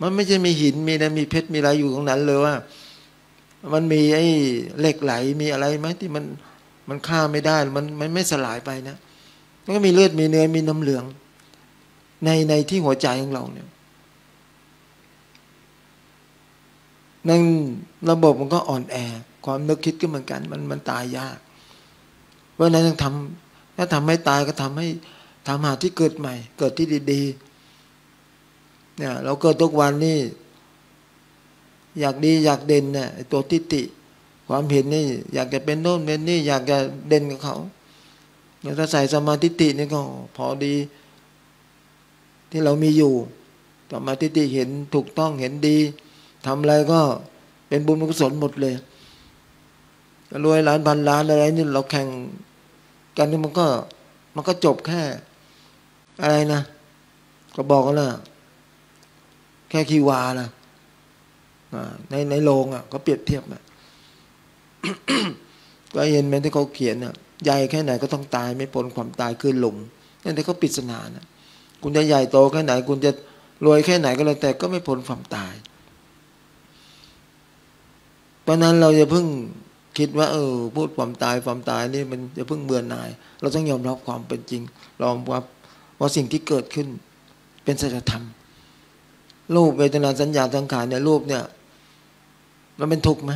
มันไม่ใช่มีหินมีนะมีเพชรมีอะไรอยู่ตรงนั้นเลยว่ามันมีไอ้เหล็กไหลมีอะไรไหมที่มันฆ่าไม่ได้มันไม่สลายไปนะมันก็มีเลือดมีเนื้อมีน้ำเหลืองในที่หัวใจของเราเนี่ยนั่นระบบมันก็อ่อนแอความนึกคิดก็เหมือนกันมันตายยากเพราะนั้นต้องทำถ้าทำให้ตายก็ทำให้ทำหาที่เกิดใหม่เกิดที่ดีๆเนี่ยเราเกิดทุกวันนี่อยากดีอยากเด่นเนี่ยตัวทิฏฐิความเห็นนี่อยากจะเป็นโน่นเป็นนี่อยากจะเด่นกับเขาเนี่ยถ้าใส่สมาธิตินี่ก็พอดีที่เรามีอยู่สมาธิติเห็นถูกต้องเห็นดีทำอะไรก็เป็นบุญกุศลหมดเลยรวยล้านพันล้านอะไรนี่เราแข่งกันนี่มันก็จบแค่อะไรนะก็บอกกันนะแค่คีวานะในโรงอ่ะก็เปรียบเทียบอ่ะ ก็เห็นไหมที่เขาเขียนอ่ะใหญ่แค่ไหนก็ต้องตายไม่พ้นความตายคือหลุมนั่นที่เขาปริศนานะคุณจะใหญ่โตแค่ไหนคุณจะรวยแค่ไหนก็แล้วแต่ก็ไม่พ้นความตายเพราะนั้นเราจะเพิ่งคิดว่าพูดความตายนี่มันจะเพิ่งเบื่อหน่ายเราต้องยอมรับความเป็นจริงยอมรับว่าสิ่งที่เกิดขึ้นเป็นสัจธรรมรูปเวทนาสัญญาสังขารเนี่ยรูปเนี่ยมันเป็นทุกข์ไหม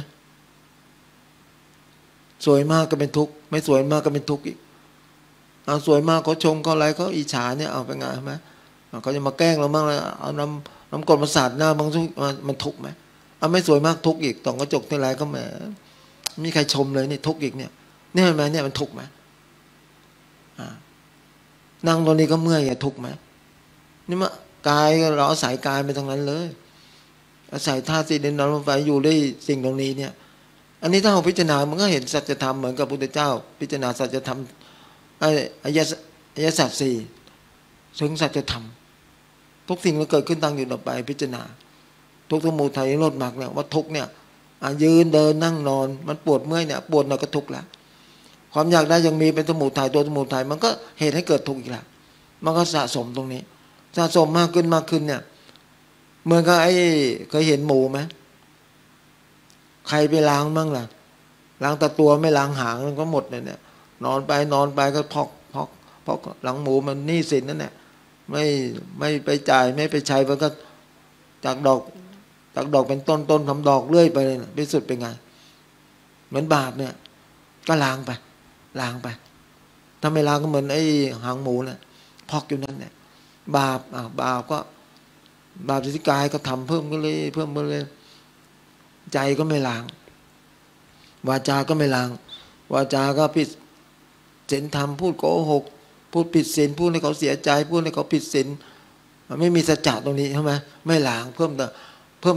สวยมากก็เป็นทุกข์ไม่สวยมากก็เป็นทุกข์อีกเอาสวยมากเขาชมเขาอะไรเขาอิจฉาเนี่ยเอาไปไงใช่ไหมเขาจะมาแกล้งเราบ้างแล้วเอาน้ำกรดมาสาดหน้าบางทุกมันทุกข์ไหมเอาไม่สวยมากทุกข์อีกต่องกระจกอะไรก็แหมมีใครชมเลยนี่ทุกข์อีกเนี่ยเนี่ยไหมเนี่ยมันทุกข์ไหมนั่งตรงนี้ก็เมื่อยอย่าทุกข์ไหมนี่มะกายเราอาศัยกายไปทั้งนั้นเลยอาศัยธาตุสี่ดินน้ำลมไฟอยู่ด้วยสิ่งตรงนี้เนี่ยอันนี้ถ้าเราพิจารณามันก็เห็นสัจธรรมเหมือนกับพระพุทธเจ้าพิจารณาสัจธรรมอริยสัจสี่ถึงสัจธรรมทุกสิ่งมันเกิดขึ้นตั้งอยู่ต่อไปพิจารณาทุกสมุทัยนิโรธมรรคเนี่ยว่าทุกเนี่ยยืนเดินนั่งนอนมันปวดเมื่อยเนี่ยปวดหน่อยก็ทุกข์แล้วความอยากได้ยังมีเป็นสมุทัยตัวสมุทัยมันก็เหตุให้เกิดทุกข์อีกแล้วมันก็สะสมตรงนี้สะสมมากขึ้นเนี่ยเมื่อก็ไอ้เคยเห็นหมูไหมใครไปล้างบ้างล่ะล้างแต่ตัวไม่ล้างหางมันก็หมดเลยเนี่ยนอนไปก็พอกหลังหมูมันหนี้สินนั่นแหละไม่ไปจ่ายไม่ไปใช้มันก็จากดอกเป็นต้นทำดอกเรื่อยไปเลยนะที่สุดเป็นไงเหมือนบาปเนี่ยก็ล้างไปถ้าไม่ล้างก็เหมือนไอ้หางหมูเนี่ยพอกอยู่นั่นเนี่ยบาปก็บาปที่กายก็ทำเพิ่มก็เลยใจก็ไม่ล้างวาจาก็ไม่ล้างวาจาก็ผิดศีลธรรมพูดโกหกพูดผิดศีลพูดให้เขาเสียใจพูดให้เขาผิดศีลไม่มีสัจจะตรงนี้ใช่ไหมไม่ล้างเพิ่ม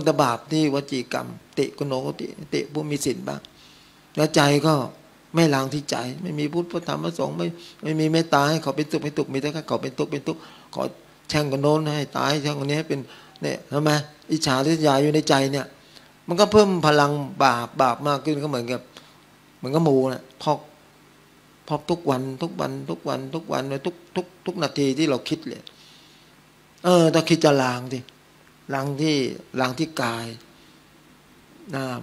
แต่บาปที่วจีกรรมติกโนติผู้มีศีลบ้างแล้วใจก็ไม่ล้างที่ใจไม่มีพุทธธรรมสงฆ์ไม่มีเมตตาให้เขาเป็นทุกข์ไม่ทุกข์มีแต่เขาเป็นทุกข์เป็นทุกข์ขอแช่งกันโน้นให้ตายแช่งคนนี้ให้เป็นเนี่ยใช่ไหมอิจฉาริษยาอยู่ในใจเนี่ยมันก็เพิ่มพลังบาปมากขึ้นก็เหมือนกับหมูนะพอกทุกวันทุกนาทีที่เราคิดเลยต้องคิดจะล้างที่กาย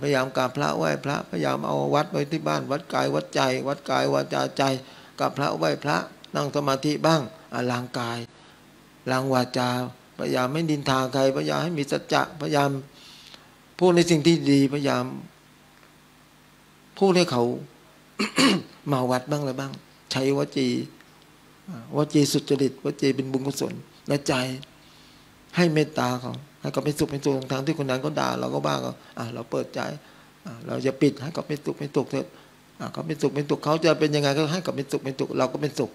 พยายามกราบพระไหว้พระพยายามเอาวัดไว้ที่บ้านวัดกายวัดใจวัดกายวาจาใจกราบพระไหว้พระนั่งสมาธิบ้างล้างกายล้างวาจาพยายามไม่ดินทาใครพยายามให้มีสัจจะพยายามพูดในสิ่งที่ดีพยายามพูดให้เขา มาวัดบ้างอะไรบ้างใช้วจีสุจริตวจีเป็นบุญกุศลและใจให้เมตตาเขาให้เขาเป็นสุขเป็นสุขทางที่คนนั้นก็ด่าเราก็บ้าก็เราเปิดใจเราจะปิดให้เขาเป็นสุขเป็นสุขเถอะเขาเป็นสุขเป็นสุขเขาจะเป็นยังไงก็ให้เขาเป็นสุขเป็นสุขเราก็เป็นสุข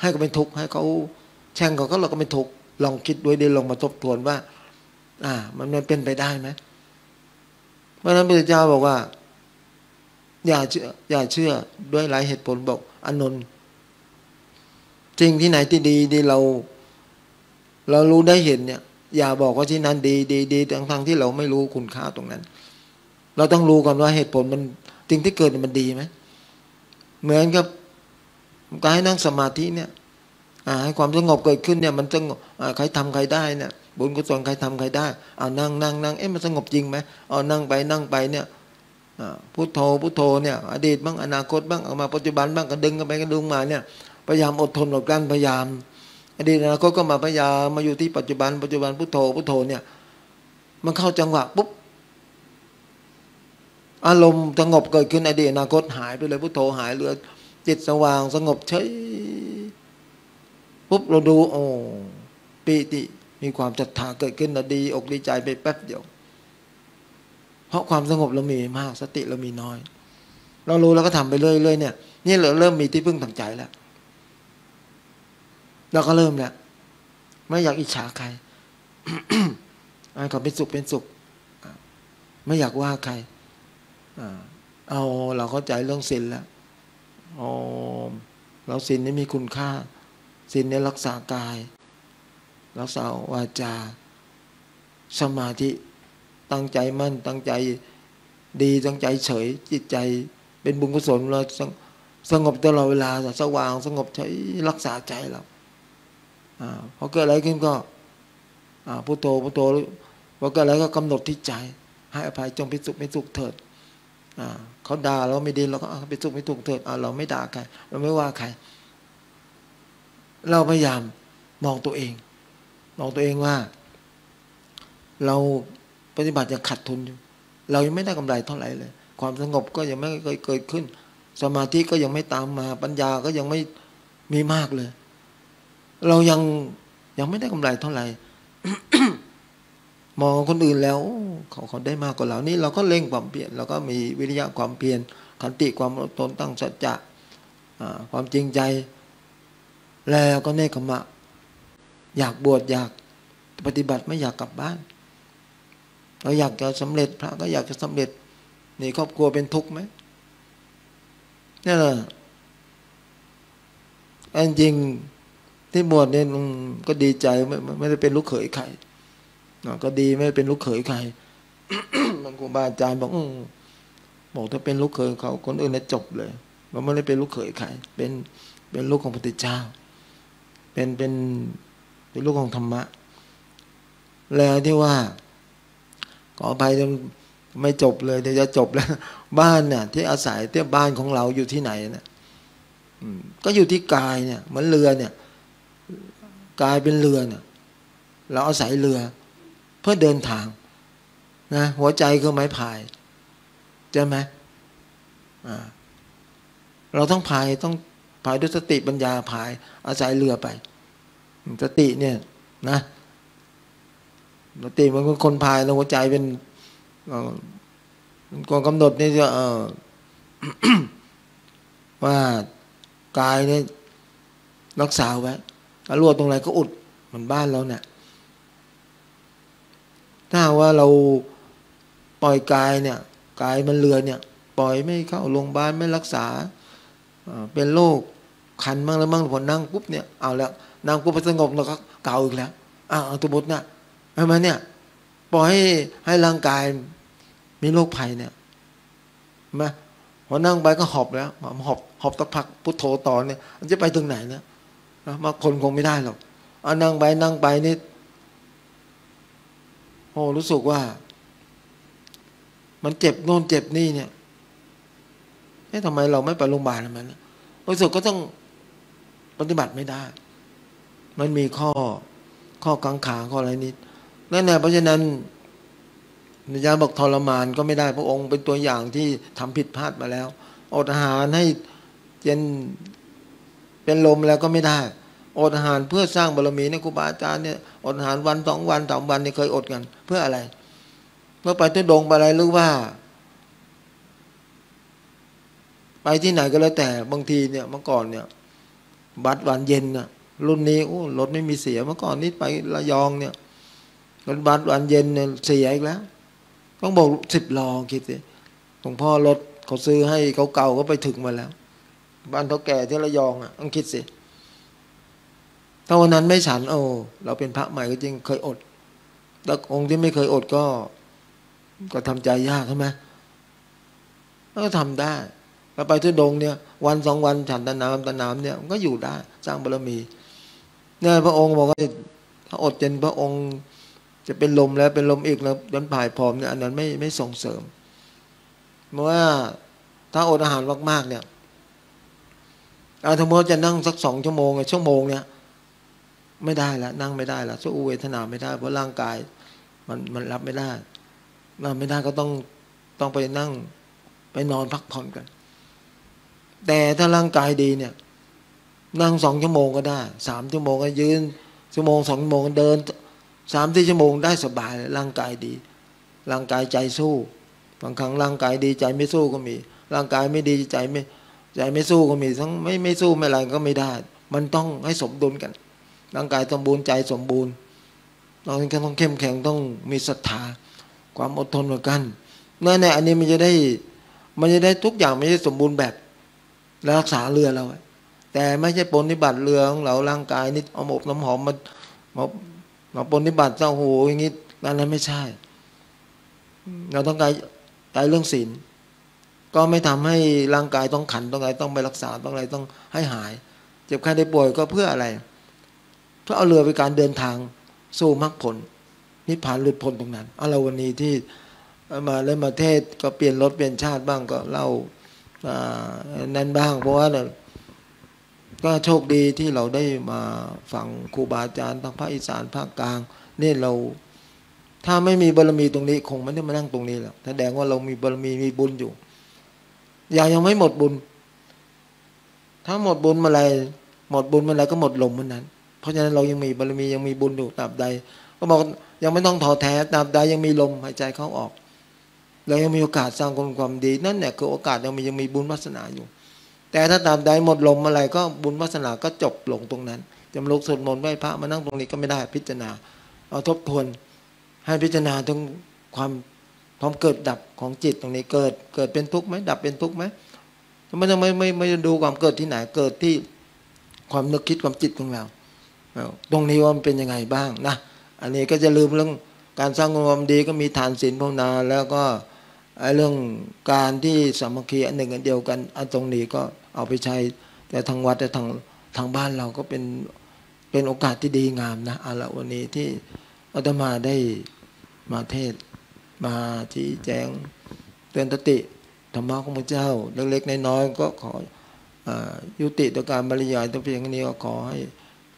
ให้เขาเป็นทุกข์ให้เขาแช่งเขาก็เราก็เป็นทุกข์ลองคิดด้วยเดี๋ยวลองมาทบทวนว่ามันเป็นไปได้ไหมเพราะนั้นพระเจ้าบอกว่าอย่าเชื่อด้วยหลายเหตุผลบอกอานนท์จริงที่ไหนที่ดีที่เรารู้ได้เห็นเนี่ยอย่าบอกว่าที่นั้นดีทั้งที่เราไม่รู้คุณค่าตรงนั้นเราต้องรู้ก่อนว่าเหตุผลมันสิ่งที่เกิดมันดีไหมเหมือนกับการให้นั่งสมาธิเนี่ย ให้ความสงบเกิดขึ้นเนี่ยมันสงบใครทำใครได้เนี่ยบุญกุศลใครทำใครได้เอานั่งนั่งนั่งเอ๊ะมันสงบจริงไหมเอานั่งไปนั่งไปเนี่ยพุทโธพุทโธเนี่ยอดีตบ้างอนาคตบ้างเอามาปัจจุบันบ้างก็ดึงกันไปก็ดึงมาเนี่ยพยายามอดทนอดกลั้นพยายามอดีตอนาคตก็มาพยายามมาอยู่ที่ปัจจุบันปัจจุบันพุทโธพุทโธเนี่ยมันเข้าจังหวะปุ๊บอารมณ์สงบเกิดขึ้นอดีตอนาคตหายไปเลยพุทโธหายเหลือจิตสว่างสงบเฉยปุ๊บเราดูโอ้ปีติมีความศรัทธาเกิดขึ้นเราดีอกดีใจไปแป๊บเดียวเพราะความสงบเรามีมากสติเรามีน้อยเรารู้เราก็ทำไปเรื่อยๆเนี่ยนี่เราเริ่มมีที่พึ่งทางใจแล้วเราก็เริ่มแล้วไม่อยากอิจฉาใคร เขาเป็นสุขเป็นสุขไม่อยากว่าใครเอาเราเข้าใจเรื่องศีลแล้วเราศีลนี่มีคุณค่าศีลเนี่ยรักษากายรักษาวาจาสมาธิตั้งใจมั่นตั้งใจดีตั้งใจเฉยจิตใจเป็นบุญกุศลเราสงบตลอดเวลาสว่างสงบเฉยรักษาใจเราพอเกิดอะไรขึ้นก็พุทโธพุทโธพอเกิดอะไรก็กำหนดที่ใจให้อภัยจงเป็นสุขเป็นสุขเถิดเขาด่าเราไม่ดีเราก็เป็นสุขเป็นสุขเถิดเราไม่ด่าใครเราไม่ว่าใครเราพยายามมองตัวเองว่าเราปฏิบัติยังขัดทุนอยู่เรายังไม่ได้กำไรเท่าไหร่เลยความสงบก็ยังไม่เคยเกิดขึ้นสมาธิก็ยังไม่ตามมาปัญญาก็ยังไม่มีมากเลยเรายังไม่ได้กำไรเท่าไหร่ มองคนอื่นแล้วเขาได้มากกว่าเรานี่เราก็เล่งความเปลี่ยนเราก็มีวิริยะความเปลี่ยนขันติความอดทนตั้งสัจจะความจริงใจแล้วก็เนกขมะอยากบวชอยากปฏิบัติไม่อยากกลับบ้านเราอยากจะสำเร็จพระก็อยากจะสำเร็จนี่ครอบครัวเป็นทุกข์ไหมนี่แหละอันจริงที่บวชเนี่ยก็ดีใจไม่ได้เป็นลูกเขยใครก็ดีไม่ได้เป็นลูกเขยใคร มันครูบาอาจารย์บอกบอกถ้าเป็นลูกเขยเขาคนอื่นน่ะจบเลยเราไม่ได้เป็นลูกเขยใครเป็นลูกของพระพุทธเจ้าเป็นลูกของธรรมะแล้วที่ว่าขออภัยไม่จบเลยเดี๋ยวจะจบแล้วบ้านเนี่ยที่อาศัยที่บ้านของเราอยู่ที่ไหนเนี่ยก็อยู่ที่กายเนี่ยเหมือนเรือเนี่ยกายเป็นเรือเนี่ยเราอาศัยเรือเพื่อเดินทางนะหัวใจคือไม้พายใช่ไหมเราต้องพายด้วยสติปัญญาพายอาศัยเรือไปสติเนี่ยนะสติมันก็คนพายแล้วหัวใจเป็นกองกำหนดนี่จะว่ากายเนี่ยรักษาไว้รั่วตรงไหนก็อุดเหมือนบ้านเราเนี่ยถ้าว่าเราปล่อยกายเนี่ยกายมันเรือเนี่ยปล่อยไม่เข้าโรงพยาบาลไม่รักษาเป็นโรคคันมั่งแล้วมั่งพอนั่งปุ๊บเนี่ยเอาแล้วนั่งปุ๊บสงบแล้วก็เก่าอีกแล้วเอาตัวบทเนี่ยทำไมเนี่ยปล่อยให้ร่างกายมีโรคภัยเนี่ยมาพอนั่งไปก็หอบแล้วหอบตะพักพุทโธต่อเนี่ยจะไปถึงไหนเนี่ยมาคนคงไม่ได้หรอกเอานั่งไปนี่โอ้รู้สึกว่ามันเจ็บโน่นเจ็บนี่เนี่ยทำไมเราไม่ไปโรงพยาบาลมันรู้สึกก็ต้องปฏิบัติไม่ได้มันมีข้อกังขาข้ออะไรนิดนั่นแหละเพราะฉะนั้นพระยาบอกทรมานก็ไม่ได้พระองค์เป็นตัวอย่างที่ทำผิดพลาดมาแล้วอดอาหารให้เจนเป็นลมแล้วก็ไม่ได้อดอาหารเพื่อสร้างบารมีเนี่ยครูบาอาจารย์เนี่ยอดอาหารวันสองวันสามวันเนี่ยเคยอดกันเพื่ออะไรเพื่อไปทุดงไปอะไรหรือว่าไปที่ไหนก็แล้วแต่บางทีเนี่ยเมื่อก่อนเนี่ยบัสวันเย็นน่ะรุ่นนี้โอ้รถไม่มีเสียเมื่อก่อนนี่ไประยองเนี่ยรถบัสวันเย็นเนี่ยเสียอีกแล้วต้องบอก10 ล้อคิดสิหลวงพ่อรถเขาซื้อให้เก่าๆก็ไปถึงมาแล้วบ้านเฒ่าแก่ที่ระยองอ่ะต้องคิดสิถ้าวันนั้นไม่ฉันเราเป็นพระใหม่ก็จริงเคยอดแต่องค์ที่ไม่เคยอดก็ทำใจยากใช่ไหมก็ทำได้ไปทุดงเนี่ยวันสองวันฉันตะน้ำเนี่ยก็อยู่ได้สร้างบารมี เนี่ยพระองค์บอกว่าถ้าอดจนพระองค์จะเป็นลมแล้วเป็นลมอีกแล้วจนผ่ายผอมเนี่ยอันนั้นไม่ส่งเสริมเพราะว่าถ้าอดอาหารมากๆเนี่ยอาธรรมะจะนั่งสัก2 ชั่วโมงไอ้ชั่วโมงเนี่ยไม่ได้ละนั่งไม่ได้ละสู้เวทนาไม่ได้เพราะร่างกายมันรับไม่ได้รับไม่ได้ก็ต้องไปนั่งไปนอนพักผ่อนกันแต่ถ้าร่างกายดีเนี่ยนั่ง2 ชั่วโมงก็ได้3 ชั่วโมงก็ยืน1 ชั่วโมง 2 ชั่วโมงเดิน3-4 ชั่วโมงได้สบายร่างกายดีร่างกายใจสู้บางครั้งร่างกายดีใจไม่สู้ก็มีร่างกายไม่ดีใจไม่สู้ก็มีทั้งไม่สู้ไม่อะไรก็ไม่ได้มันต้องให้สมดุลกันร่างกายสมบูรณ์ใจสมบูรณ์เราต้องเข้มแข็งต้องมีศรัทธาความอดทนเหมือนกันนั่นแหละอันนี้มันจะได้ทุกอย่างไม่ได้สมบูรณ์แบบรักษาเรือเราแต่ไม่ใช่ปนนิบัติเรือของเราร่างกายนี่เอาหมกน้ำหอมมาปนนิบัติเจ้าโหอย่างนี้นั้นไม่ใช่เราต้องใจเรื่องศีลก็ไม่ทำให้ร่างกายต้องขันต้องอะไรต้องไปรักษาต้องอะไรต้องให้หายเจ็บไข้ได้ป่วยก็เพื่ออะไรเพื่อเอาเรือไปการเดินทางสู้มรรคผลนิพพานหลุดพ้นตรงนั้นเอาเราวันนี้ที่มาเล่นประเทศก็เปลี่ยนรถเปลี่ยนชาติบ้างก็เล่านั้นบ้างเพราะว่าก็โชคดีที่เราได้มาฟังครูบาอาจารย์ทั้งภาคอีสานภาคกลางเนี่ยเราถ้าไม่มีบารมีตรงนี้คงไม่ได้มานั่งตรงนี้หรอกแสดงว่าเรามีบารมีมีบุญอยู่ยังไม่หมดบุญถ้าหมดบุญเมื่อไรก็หมดลมเมื่อนั้นเพราะฉะนั้นเรายังมีบารมียังมีบุญอยู่ตราบใดก็บอกยังไม่ต้องท้อแท้ตราบใดยังมีลมหายใจเข้าออกเรายังมีโอกาสสร้างความดีนั่นแหละคือโอกาสยังมีบุญวาสนาอยู่แต่ถ้าตามใดหมดลมอะไรก็บุญวาสนาก็จบลงตรงนั้นจำลุกสวดมนต์ไหว้พระมานั่งตรงนี้ก็ไม่ได้พิจารณาเอาทบทวนให้พิจารณาถึงความพร้อมเกิดดับของจิตตรงนี้เกิดเป็นทุกข์ไหมดับเป็นทุกข์ไหมไม่ดูความเกิดที่ไหนเกิดที่ความนึกคิดความจิตของเราตรงนี้ว่ามันเป็นยังไงบ้างนะอันนี้ก็จะลืมเรื่องการสร้างความดีก็มีทานศีลภาวนาแล้วก็เรื่องการที่สามัคคีอันหนึ่งอันเดียวกันอันตรงนี้ก็เอาไปใช้แต่ทางวัดแต่ทางบ้านเราก็เป็นโอกาสที่ดีงามนะเอาละวันนี้ที่อาตมาได้มาเทศมาชี้แจงเตือนสติธรรมะของพระเจ้าเล็กๆน้อยๆก็ขอยุติต่อการบรรยายแต่เพียงนี้ก็ขอให้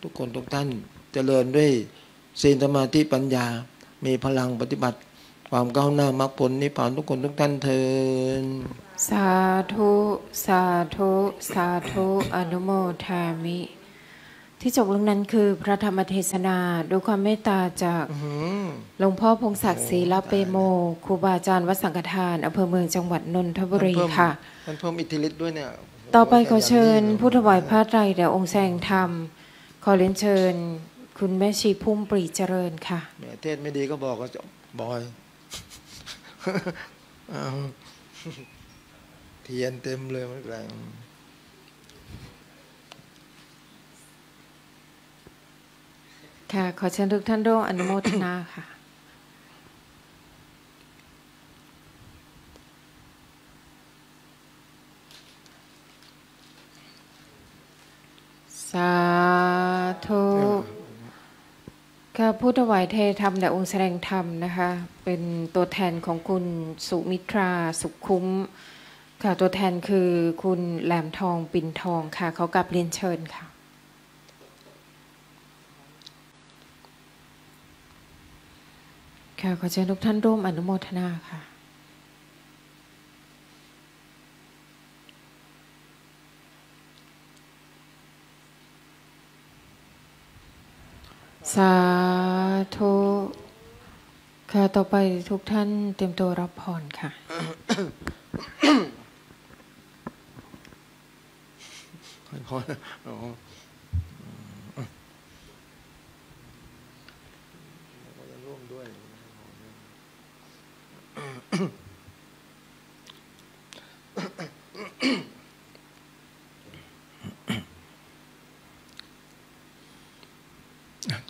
ทุกคนทุกท่านเจริญด้วยศีลสมาธิปัญญามีพลังปฏิบัติความก้าวหน้ามรรคผลนิพพานทุกคนทุกท่านเถิดสาธุสาธุสาธุอนุโมทามิที่จบลงนั้นคือพระธรรมเทศนาดูความเมตตาจากหลวงพ่อพงศักดิ์ศรีละเปโมครูบาอาจารย์วัดสังฆทานอำเภอเมืองจังหวัดนนทบุรีค่ะมันเพิ่มอิทธิฤทธิ์ด้วยเนี่ยต่อไปขอเชิญผู้ถวายผ้าไตรแด่องค์แสงธรรมขอเรียนเชิญคุณแม่ชีพุ่มปรีเจริญค่ะเทศไม่ดีก็บอกก็จบบอยเทียนเต็มเลยไม่เป็นไรค่ะขอเชิญทุกท่านร่วมอนุโมทนาค่ะสาธุค่ะผู้ถวายเทธรรมแด่องค์แสดงธรรมนะคะเป็นตัวแทนของคุณสุมิตราสุขคุ้มค่ะตัวแทนคือคุณแหลมทองปิ่นทองค่ะเขากลับเรียนเชิญค่ะค่ะขอเชิญทุกท่านร่วมอนุโมทนาค่ะสาธุค่ะต่อไปทุกท่านเตรียมตัวรับพรค่ะ พร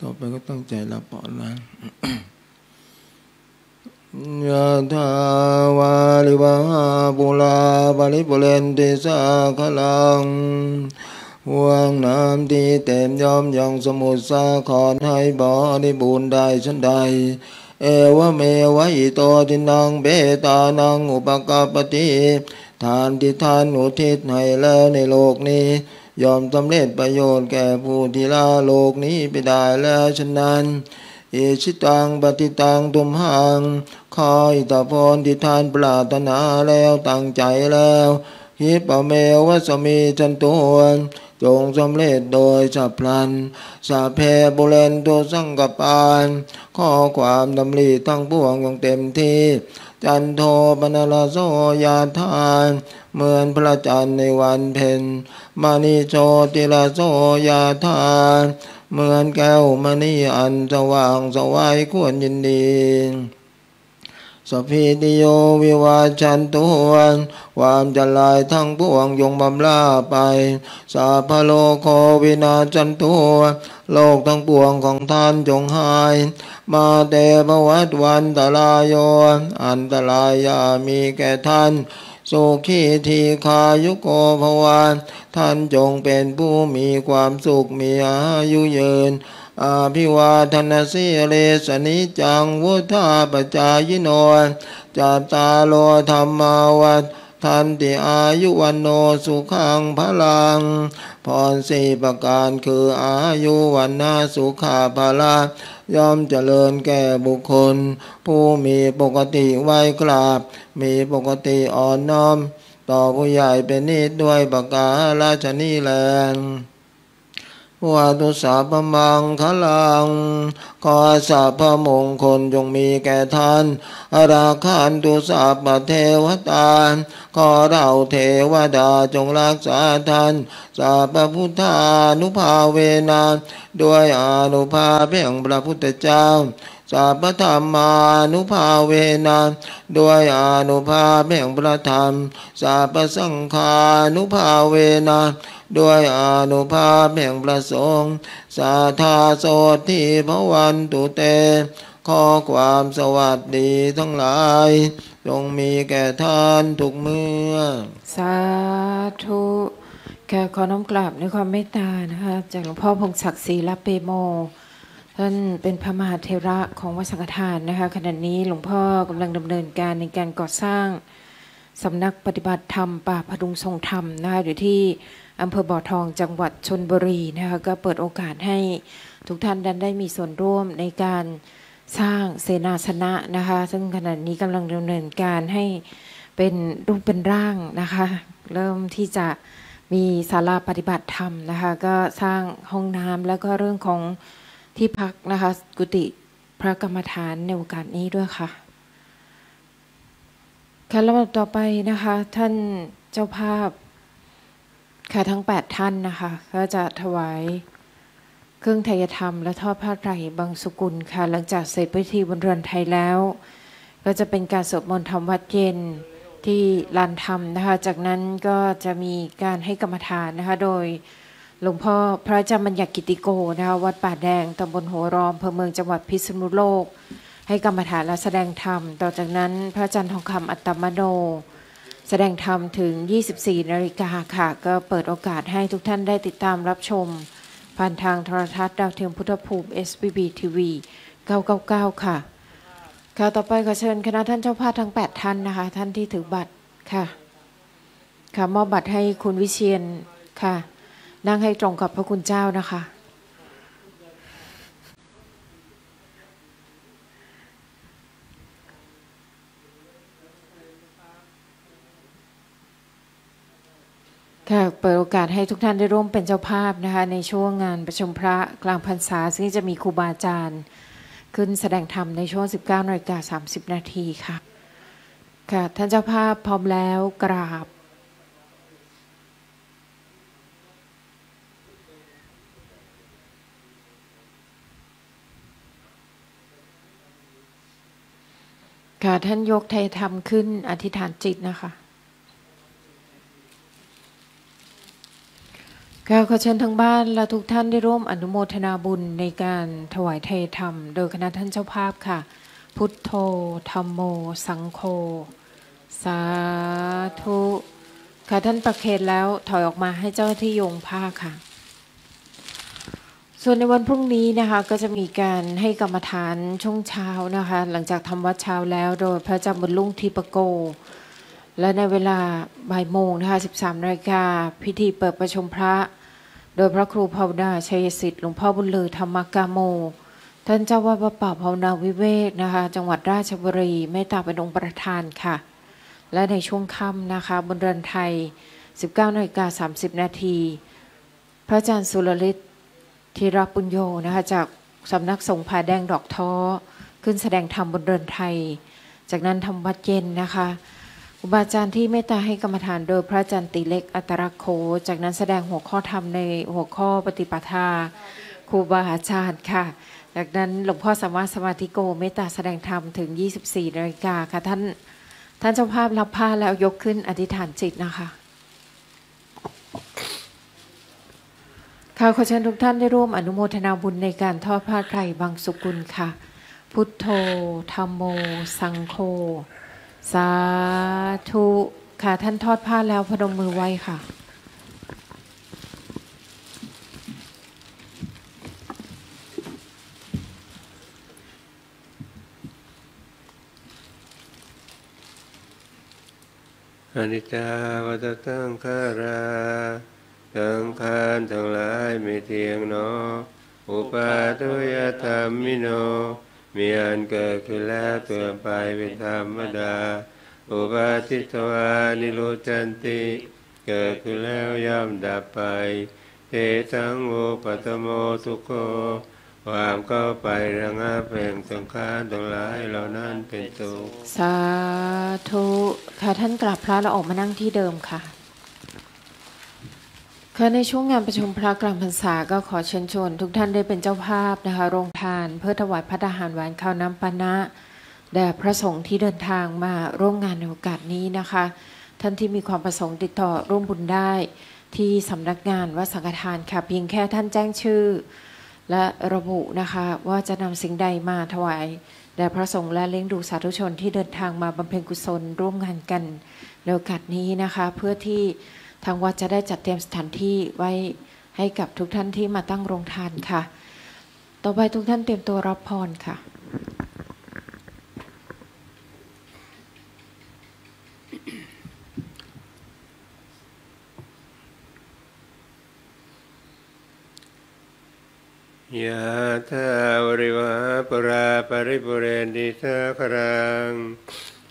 ต่อไปก็ต้องใจละปอดนะยะทาวาริวหาปุราปริปุเรนติสาขลัง ห่วงน้ำที่เต็มย่อมย่องสมุทรสาครให้บริบูรณ์ได้ฉันใดเอวเมวะอิโตทินังเบตานังอุปการปฏิทานที่ท่านอุทิศให้แล้วในโลกนี้ยอมสำเร็จประโยชน์แก่ผู้ที่ละโลกนี้ไปได้แล้วฉะนั้นเอชิตังปฏิตังตุมหังคอยตะพรที่ท่านปรารถนาแล้วตั้งใจแล้วฮิปเมวะสมีจันตุนจงสำเร็จโดยฉับพลันสาเพบุเรนตุสังกปานข้อความดำริทั้งปวงอย่างเต็มที่จันโทปนรโสยาทานเหมือนพระจันทร์ในวันเพ็ญมณีโชติรโสยาทานเหมือนแก้วมณีอันสว่างสวายควรยินดีสพิติโยวิวาชันตุวันความจะลายทั้งปวงยงบำลาไปสาพโลโควินาชันตุโลกทั้งปวงของท่านจงหายมาเตภวัตวันตรายโยอันตรายอย่ามีแก่ท่านสุขีทีคายุโกภวาท่านจงเป็นผู้มีความสุขมีอายุยืนอาภิวาทนาสิเลสนิจังวุธาปจายโนจัตตาโลธรรมาวัฏทันติอายุวันโนสุขังพลังพรสี่ประการคืออายุวันนาสุขาภละย่อมเจริญแก่บุคคลผู้มีปกติไหวกราบมีปกติอ่อนน้อมต่อผู้ใหญ่เป็นนิดด้วยประการฉะนี้แลวาตุสาพมังคลังขอสาพมงคลจงมีแก่ท่านอาราคันตุสาพเทวตาขอเราเทวดาจงรักษาท่านสาพพุทธานุภาเวนะด้วยอนุภาพแห่งพระพุทธเจ้าสาพธรรมานุภาเวนะด้วยอนุภาพแห่งพระธรรมสาพสังฆานุภาเวนะด้วยอนุภาพแห่งประสงค์สาธาโสทิภวันตุเตขอความสวัสดีทั้งหลายจงมีแก่ท่านทุกเมื่อสาธุแก่ขอน้อมกราบในความเมตตานะคะจากหลวงพ่อพงศักดิ์ศรีลาเปโมท่านเป็นพระมหาเถระของวัดสังฆทานนะคะขณะนี้หลวงพ่อกำลังดำเนินการในการก่อสร้างสำนักปฏิบัติธรรมป่าพดุงทรงธรรมนะคะอยู่ที่อำเภอบ่อทองจังหวัดชลบุรีนะคะก็เปิดโอกาสให้ทุกท่านได้มีส่วนร่วมในการสร้างเสนาสนะนะคะซึ่งขณะนี้กำลังดำเนินการให้เป็นรูปเป็นร่างนะคะเริ่มที่จะมีศาลาปฏิบัติธรรมนะคะก็สร้างห้องน้ำแล้วก็เรื่องของที่พักนะคะกุฏิพระกรรมฐานในโอกาสนี้ด้วยค่ะค่ะลำดับต่อไปนะคะท่านเจ้าภาพค่ะทั้ง8ท่านนะคะก็จะถวายเครื่องไทยธรรมและทอดผ้าไตรบังสุกุลค่ะหลังจากเสร็จพิธีบรรเรือนไทยแล้วก็จะเป็นการสวดมนต์ทำวัดเย็นที่ลานธรรมนะคะจากนั้นก็จะมีการให้กรรมฐานนะคะโดยหลวงพ่อพระอาจารย์บัญญัติกิติโกนะคะวัดป่าแดงตำบลหัวรอมอำเภอเมืองจังหวัดพิษณุโลกให้กรรมฐานและแสดงธรรมต่อจากนั้นพระอาจารย์ทองคำอัตตมโนแสดงธรรมถึง 24 นาฬิกาค่ะก็เปิดโอกาสให้ทุกท่านได้ติดตามรับชมผ่านทางโทรทัศน์ดาวเทียมพุทธภูมิ SBB TV 999 ค่ะค่ะต่อไปขอเชิญคณะท่านเจ้าภาพทั้ง8ท่านนะคะท่านที่ถือบัตรค่ะค่ะมอบบัตรให้คุณวิเชียรค่ะนั่งให้ตรงกับพระคุณเจ้านะคะค่ะเปิดโอกาสให้ทุกท่านได้ร่วมเป็นเจ้าภาพนะคะในช่วงงานประชุมพระกลางพรรษาซึ่งจะมีครูบาอาจารย์ขึ้นแสดงธรรมในช่วง 19:30 นาทีค่ะค่ะท่านเจ้าภาพพร้อมแล้วกราบค่ะท่านยกไทยธรรมขึ้นอธิษฐานจิตนะคะค่ะขอเชิญทั้งบ้านและทุกท่านได้ร่วมอนุโมทนาบุญในการถวายไทยธรรมโดยคณะท่านเจ้าภาพค่ะพุทโธธัมโมสังโฆสาธุ ค่ะท่านประเคนแล้วถอยออกมาให้เจ้าหน้าที่โยงผ้าค่ะส่วนในวันพรุ่งนี้นะคะก็จะมีการให้กรรมฐานช่วงเช้านะคะหลังจากทำวัดเช้าแล้วโดยพระอาจารย์บุญรุ่งทีปโกและในเวลาบ่ายโมงนะคะ 13 นาฬิกาพิธีเปิดประชุมพระโดยพระครูภาวนาชัยสิทธิ์หลวงพ่อบุญลือธรรมกาโมท่านเจ้าวัดวัดป่าภาวนาวิเวกนะคะจังหวัดราชบุรีเมตตาเป็นองค์ประธานค่ะและในช่วงค่ำนะคะบนเรือนไทย 19 นาฬิกา 30 นาทีพระอาจารย์สุรฤทธิ์ธีรปุญโญนะคะจากสำนักสงฆ์ผาแดงดอกท้อขึ้นแสดงธรรมบนเรือนไทยจากนั้นทำวัดเย็นนะคะครูบาอาจารย์ที่เมตตาให้กรรมฐานโดยพระอาจารย์ติเล็กอัตรโคจากนั้นแสดงหัวข้อธรรมในหัวข้อปฏิปทาครูบาอาจารย์ค่ะจากนั้นหลวงพ่อสามารถสมาธิโกเมตตาแสดงธรรมถึง 24 นาฬิกาค่ะท่านเจ้าภาพรับผ้าแล้วยกขึ้นอธิษฐานจิตนะคะค่ะขอเชิญทุกท่านได้ร่วมอนุโมทนาบุญในการทอดผ้าไตรบังสุกุลค่ะพุทโธธัมโมสังโฆสาธุค่ะท่านทอดผ้าแล้วพนมมือไว้ค่ะอนิจจาวัฏจังขาราสังขารทั้งหลายไม่เที่ยงหนออุปาทวยธรรมิโนมีอันเกิดขึ้นแล้วเสื่อมไปเป็นธรรมดาอุปาทิตวานิโรจันติเกิดขึ้นแล้วย่อมดับไปเตสังโอปัตโมสุโกความเข้าไประงับแห่งสังขารทั้งหลายเหล่านั้นเป็นสุขสาธุค่ะท่านกราบพระแล้วออกมานั่งที่เดิมค่ะในช่วงงานประชุมพระกลางพรรษาก็ขอเชิญชวนทุกท่านได้เป็นเจ้าภาพนะคะโรงทานเพื่อถวายภัตตาหารหวานข้าวน้ำปานะแด่พระสงฆ์ที่เดินทางมาร่วมงานในโอกาสนี้นะคะท่านที่มีความประสงค์ติดต่อร่วมบุญได้ที่สำนักงานวัดสังฆทานค่ะเพียงแค่ท่านแจ้งชื่อและระบุนะคะว่าจะนำสิ่งใดมาถวายแด่พระสงฆ์และเลี้ยงดูสาธุชนที่เดินทางมาบำเพ็ญกุศลร่วมงานกันในโอกาสนี้นะคะเพื่อที่ทางวัดจะได้จัดเตรียมสถานที่ไว้ให้กับทุกท่านที่มาตั้งโรงทานค่ะต่อไปทุกท่านเตรียมตัวรับพรค่ะยะถาวริวาปุราปริปุเรนติสาครัง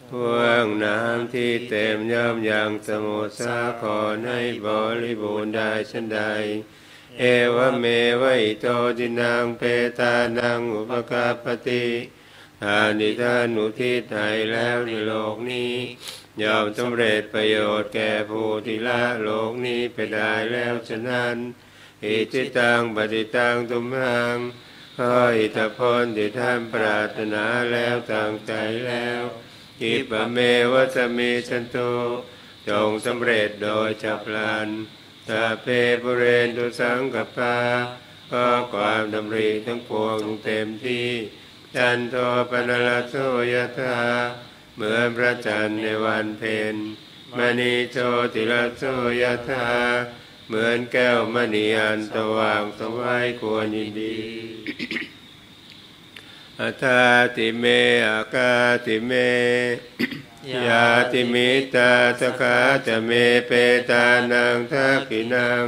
พวกน้ำที่เต็มย่อมยังสมุทรสาครให้บริบูรณ์ได้ฉันใดเอวเมวะอิโตจินังเปตานังอุปการปฏิทานที่ท่านอุทิศให้แล้วในโลกนี้ย่อมสำเร็จประโยชน์แก่ผู้ที่ละโลกนี้ไปได้แล้วฉะนั้นอิจิตังปฏิตังตุมหังขออิทธิพลที่ท่านปรารถนาแล้วตั้งใจแล้วอิปเมวะสเมชันโตจงสำเร็จโดยฉับพลันสัพเพปุเรนตุสังกัปปะก็ความดำริทั้งปวงเต็มที่จันโทปนลโสยธาเหมือนพระจันทร์ในวันเพ็ญมณีโชติลโสยธาเหมือนแก้วมณีอันสว่างสวายควรยินดีอัตติเมอากาติเมยาติมิตาสกาจะเมเปตานังทักขินัง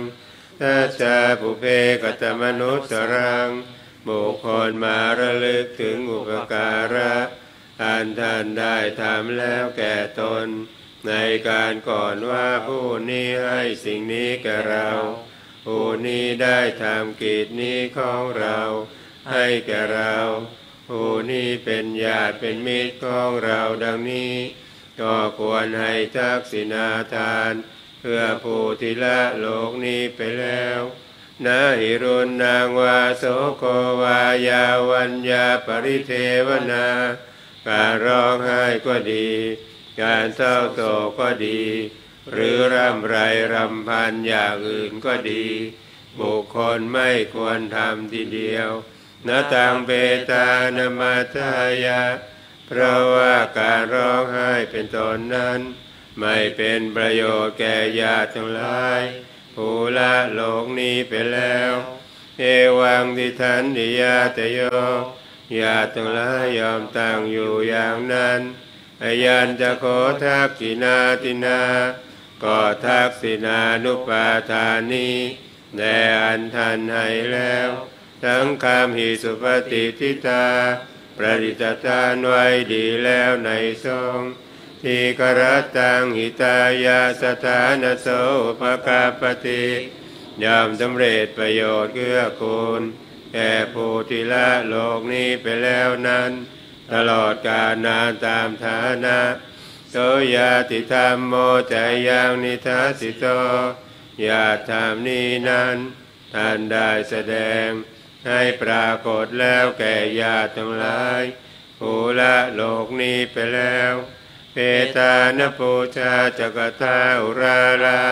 ทัสสะปุเพกตมนุสรังบุคคลมาระลึกถึงอุปการะอันท่านได้ทำแล้วแก่ตนในการก่อนว่าผู้นี้ให้สิ่งนี้แก่เราผู้นี้ได้ทำกิจนี้ของเราให้แก่เราผู้นี้เป็นญาติเป็นมิตรของเราดังนี้ก็ควรให้ทักษิณาทานเพื่อผู้ที่ละโลกนี้ไปแล้วนะหิรุณนางวาโสโกวายาวัญญาปริเทวนาการร้องไห้ก็ดีการเศร้าโศกก็ดีหรือร่ำไรรำพันอย่างอื่นก็ดีบุคคลไม่ควรทำทีเดียวนะตังเปตานามาทายะเพราะว่าการร้องไห้เป็นตนนั้น ไม่เป็นประโยชน์แก่ญาติทั้งหลายผู้ละโลกนี้ไปแล้วเอวังทิทันติญาตโยญาติทั้งหลายยอมตั้งอยู่อย่างนั้นอายันจะขอทักษิณาตินาก็ทักษิณานุปาทานีแด่อันท่านให้แล้วทั้งคำหิสุปฏิทิตาประดิษฐานไว้ดีแล้วในสงฆ์ทีกรัตตังหิตายาสถานโสภคาปติยอมสำเร็จประโยชน์เกื้อกูลแก่ผู้ที่ละโลกนี้ไปแล้วนั้นตลอดกาลนานตามฐานะโสยาติธรรมโมจายังนิทัสสิโตญาติธรรมนี้นั้นท่านได้แสดงให้ปรากฏแล้วแก่ญาติทั้งหลายผู้ละโลกนี้ไปแล้วเปตานปูชาจักตาอุรารา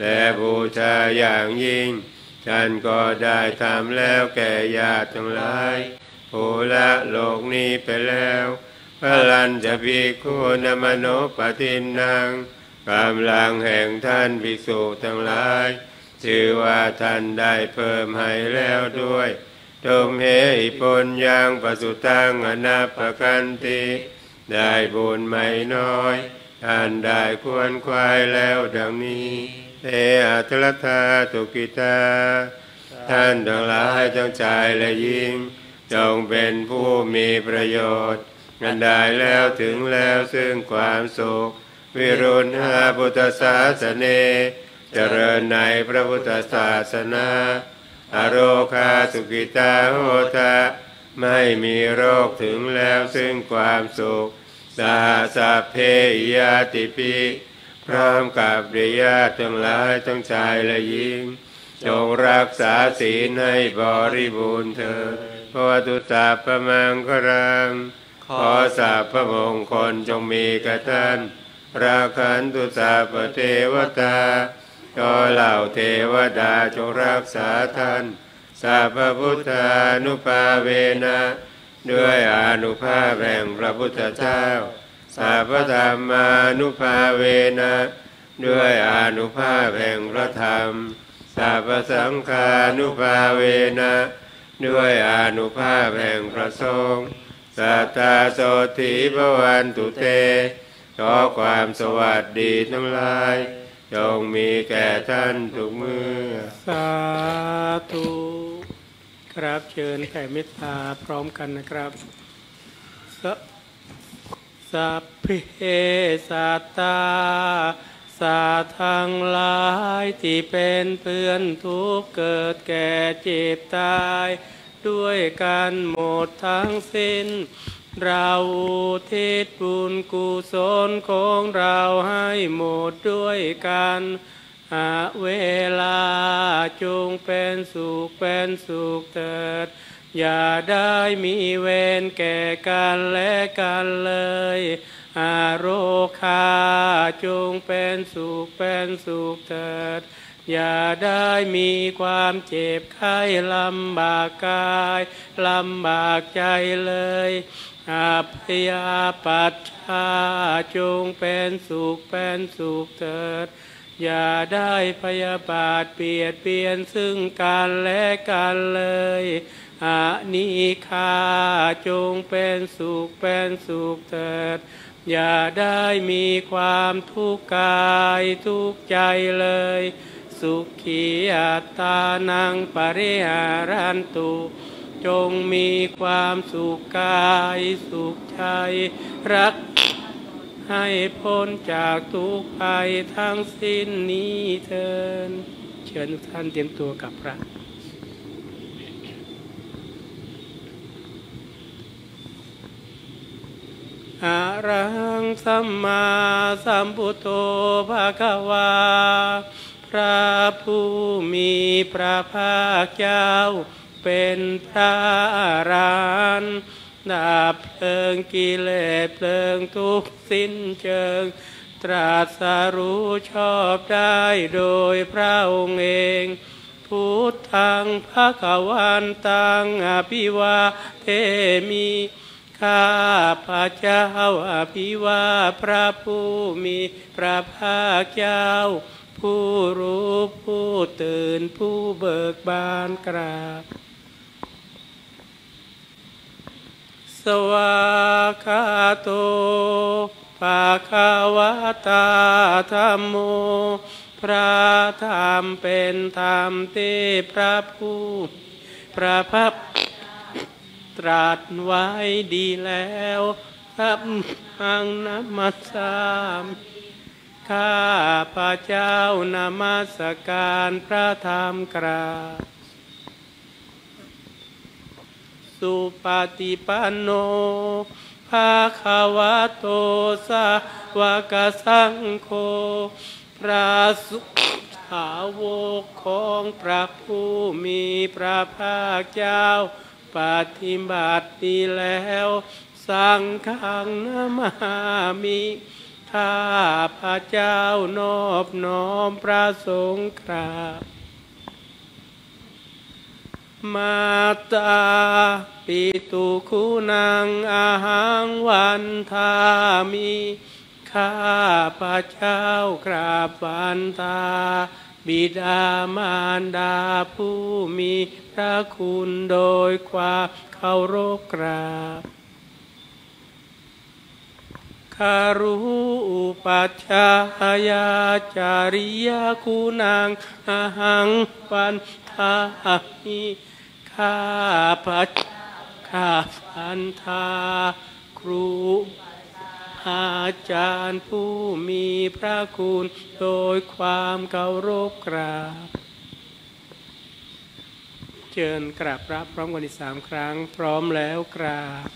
และบูชาอย่างยิ่งฉันก็ได้ทำแล้วแก่ญาติทั้งหลายผู้ละโลกนี้ไปแล้วพลัญจภิกขุนมโนปฏิณังกำลังแห่งท่านภิกษุทั้งหลายชื่อว่าท่านได้เพิ่มให้แล้วด้วยโทมเหหิปุญญังปสุตังอนัปปกันติได้บุญไม่น้อยท่านได้ควรควายแล้วดังนี้เตอัตลธาตุกิตาท่านทั้งหลายทั้งชายและหญิงจงเป็นผู้มีประโยชน์อันได้แล้วถึงแล้วซึ่งความสุขวิรุณหาพุทธศาสเนเจริญในพระพุทธศาสนาอโรคาสุขิตาโหตะไม่มีโรคถึงแล้วซึ่งความสุขสาสัพเพยาติปิพร้อมกับเดียร์ทั้งหลายทั้งชายและหญิงจงรักษาศีลให้บริบูรณ์เถิดเพราะตุตาปมังครังขอสัพพมงคลจงมีแก่ท่านราคันตุสัพเทวตาก็เหล่าเทวดาจงรักษาท่านสัพพุทธานุภาเวนะด้วยอนุภาพแห่งพระพุทธเจ้าสัพพธรรมานุภาเวนะด้วยอนุภาพแห่งพระธรรมสัพพสังฆานุภาเวนะด้วยอนุภาพแห่งพระสงฆ์สัตตาโสติภวันตุเตขอความสวัสดีทั้งหลายจงมีแก่ท่านทุกเมื่อสาธุครับเชิญแผ่เมตตาพร้อมกันนะครับสัพเพสัตตาสัตว์ทั้งหลายที่เป็นเพื่อนทุกข์เกิดแก่เจ็บตายด้วยกันหมดทั้งสิ้นเราอุทิศบุญกุศลของเราให้หมดด้วยกันหาเวลาจงเป็นสุขเถิดอย่าได้มีเวรแก่กันและกันเลยอาโรคาจงเป็นสุขเถิดอย่าได้มีความเจ็บไข้ลำบากกายลำบากใจเลยอัพยาปัชชาจงเป็นสุขเถิดอย่าได้พยาบาทเบียดเบียนซึ่งกันและกันเลยอานิคาจงเป็นสุขเถิดอย่าได้มีความทุกข์กายทุกข์ใจเลยสุขีอัตตานังปริหารันตุจงมีความสุขกายสุขใจรักให้พ้นจากทุกภัยทั้งสิ้นนี้เถิดเชิญทุกท่านเตรียมตัวกับพระอะระหังสัมมาสัมพุทโธภะคะวาพระผู้มีพระภาคเจ้าเป็นพระอรหันต์ดับเพลิงกิเลสเพลิงทุกข์สิ้นเชิงตรัสรู้ชอบได้โดยพระองค์เองพุทธังภะคะวันตังอภิวาเทมิข ข้าพระเจ้าอภิวาทพระผู้มีพระภาคเจ้าผู้รู้ผู้ตื่นผู้เบิกบานกราบสวากขาโตภาคาวตาธัมโมพระธรรมเป็นธรรมที่พระผู้พระภาคตรัสไว้ดีแล้วธัมมังนัมมัสสามิข้าพระเจ้านมัสการพระธรรมกราบสุปฏิปันโนภาคาวโตสาวกสังโฆพระสุสาวกของพระผู้มีพระภาคเจ้าปฏิบัติดีแล้วสังฆังนะมามิข้าพระเจ้านอบน้อมพระสงฆ์กราบมาตาปิตุคุณังอาหังวันทามิข้าพระเจ้ากราบวันทาบิดามารดาผู้มีพระคุณโดยความเคารพกราบคารุอุปัชฌายาจาริยคุณังอาหังวันทามิข้าพระเจ้ากราบวันทาครูอาจารย์ผู้มีพระคุณโดยความเคารพกราบเชิญกราบรับพร้อมกันอีก3 ครั้งพร้อมแล้วกราบ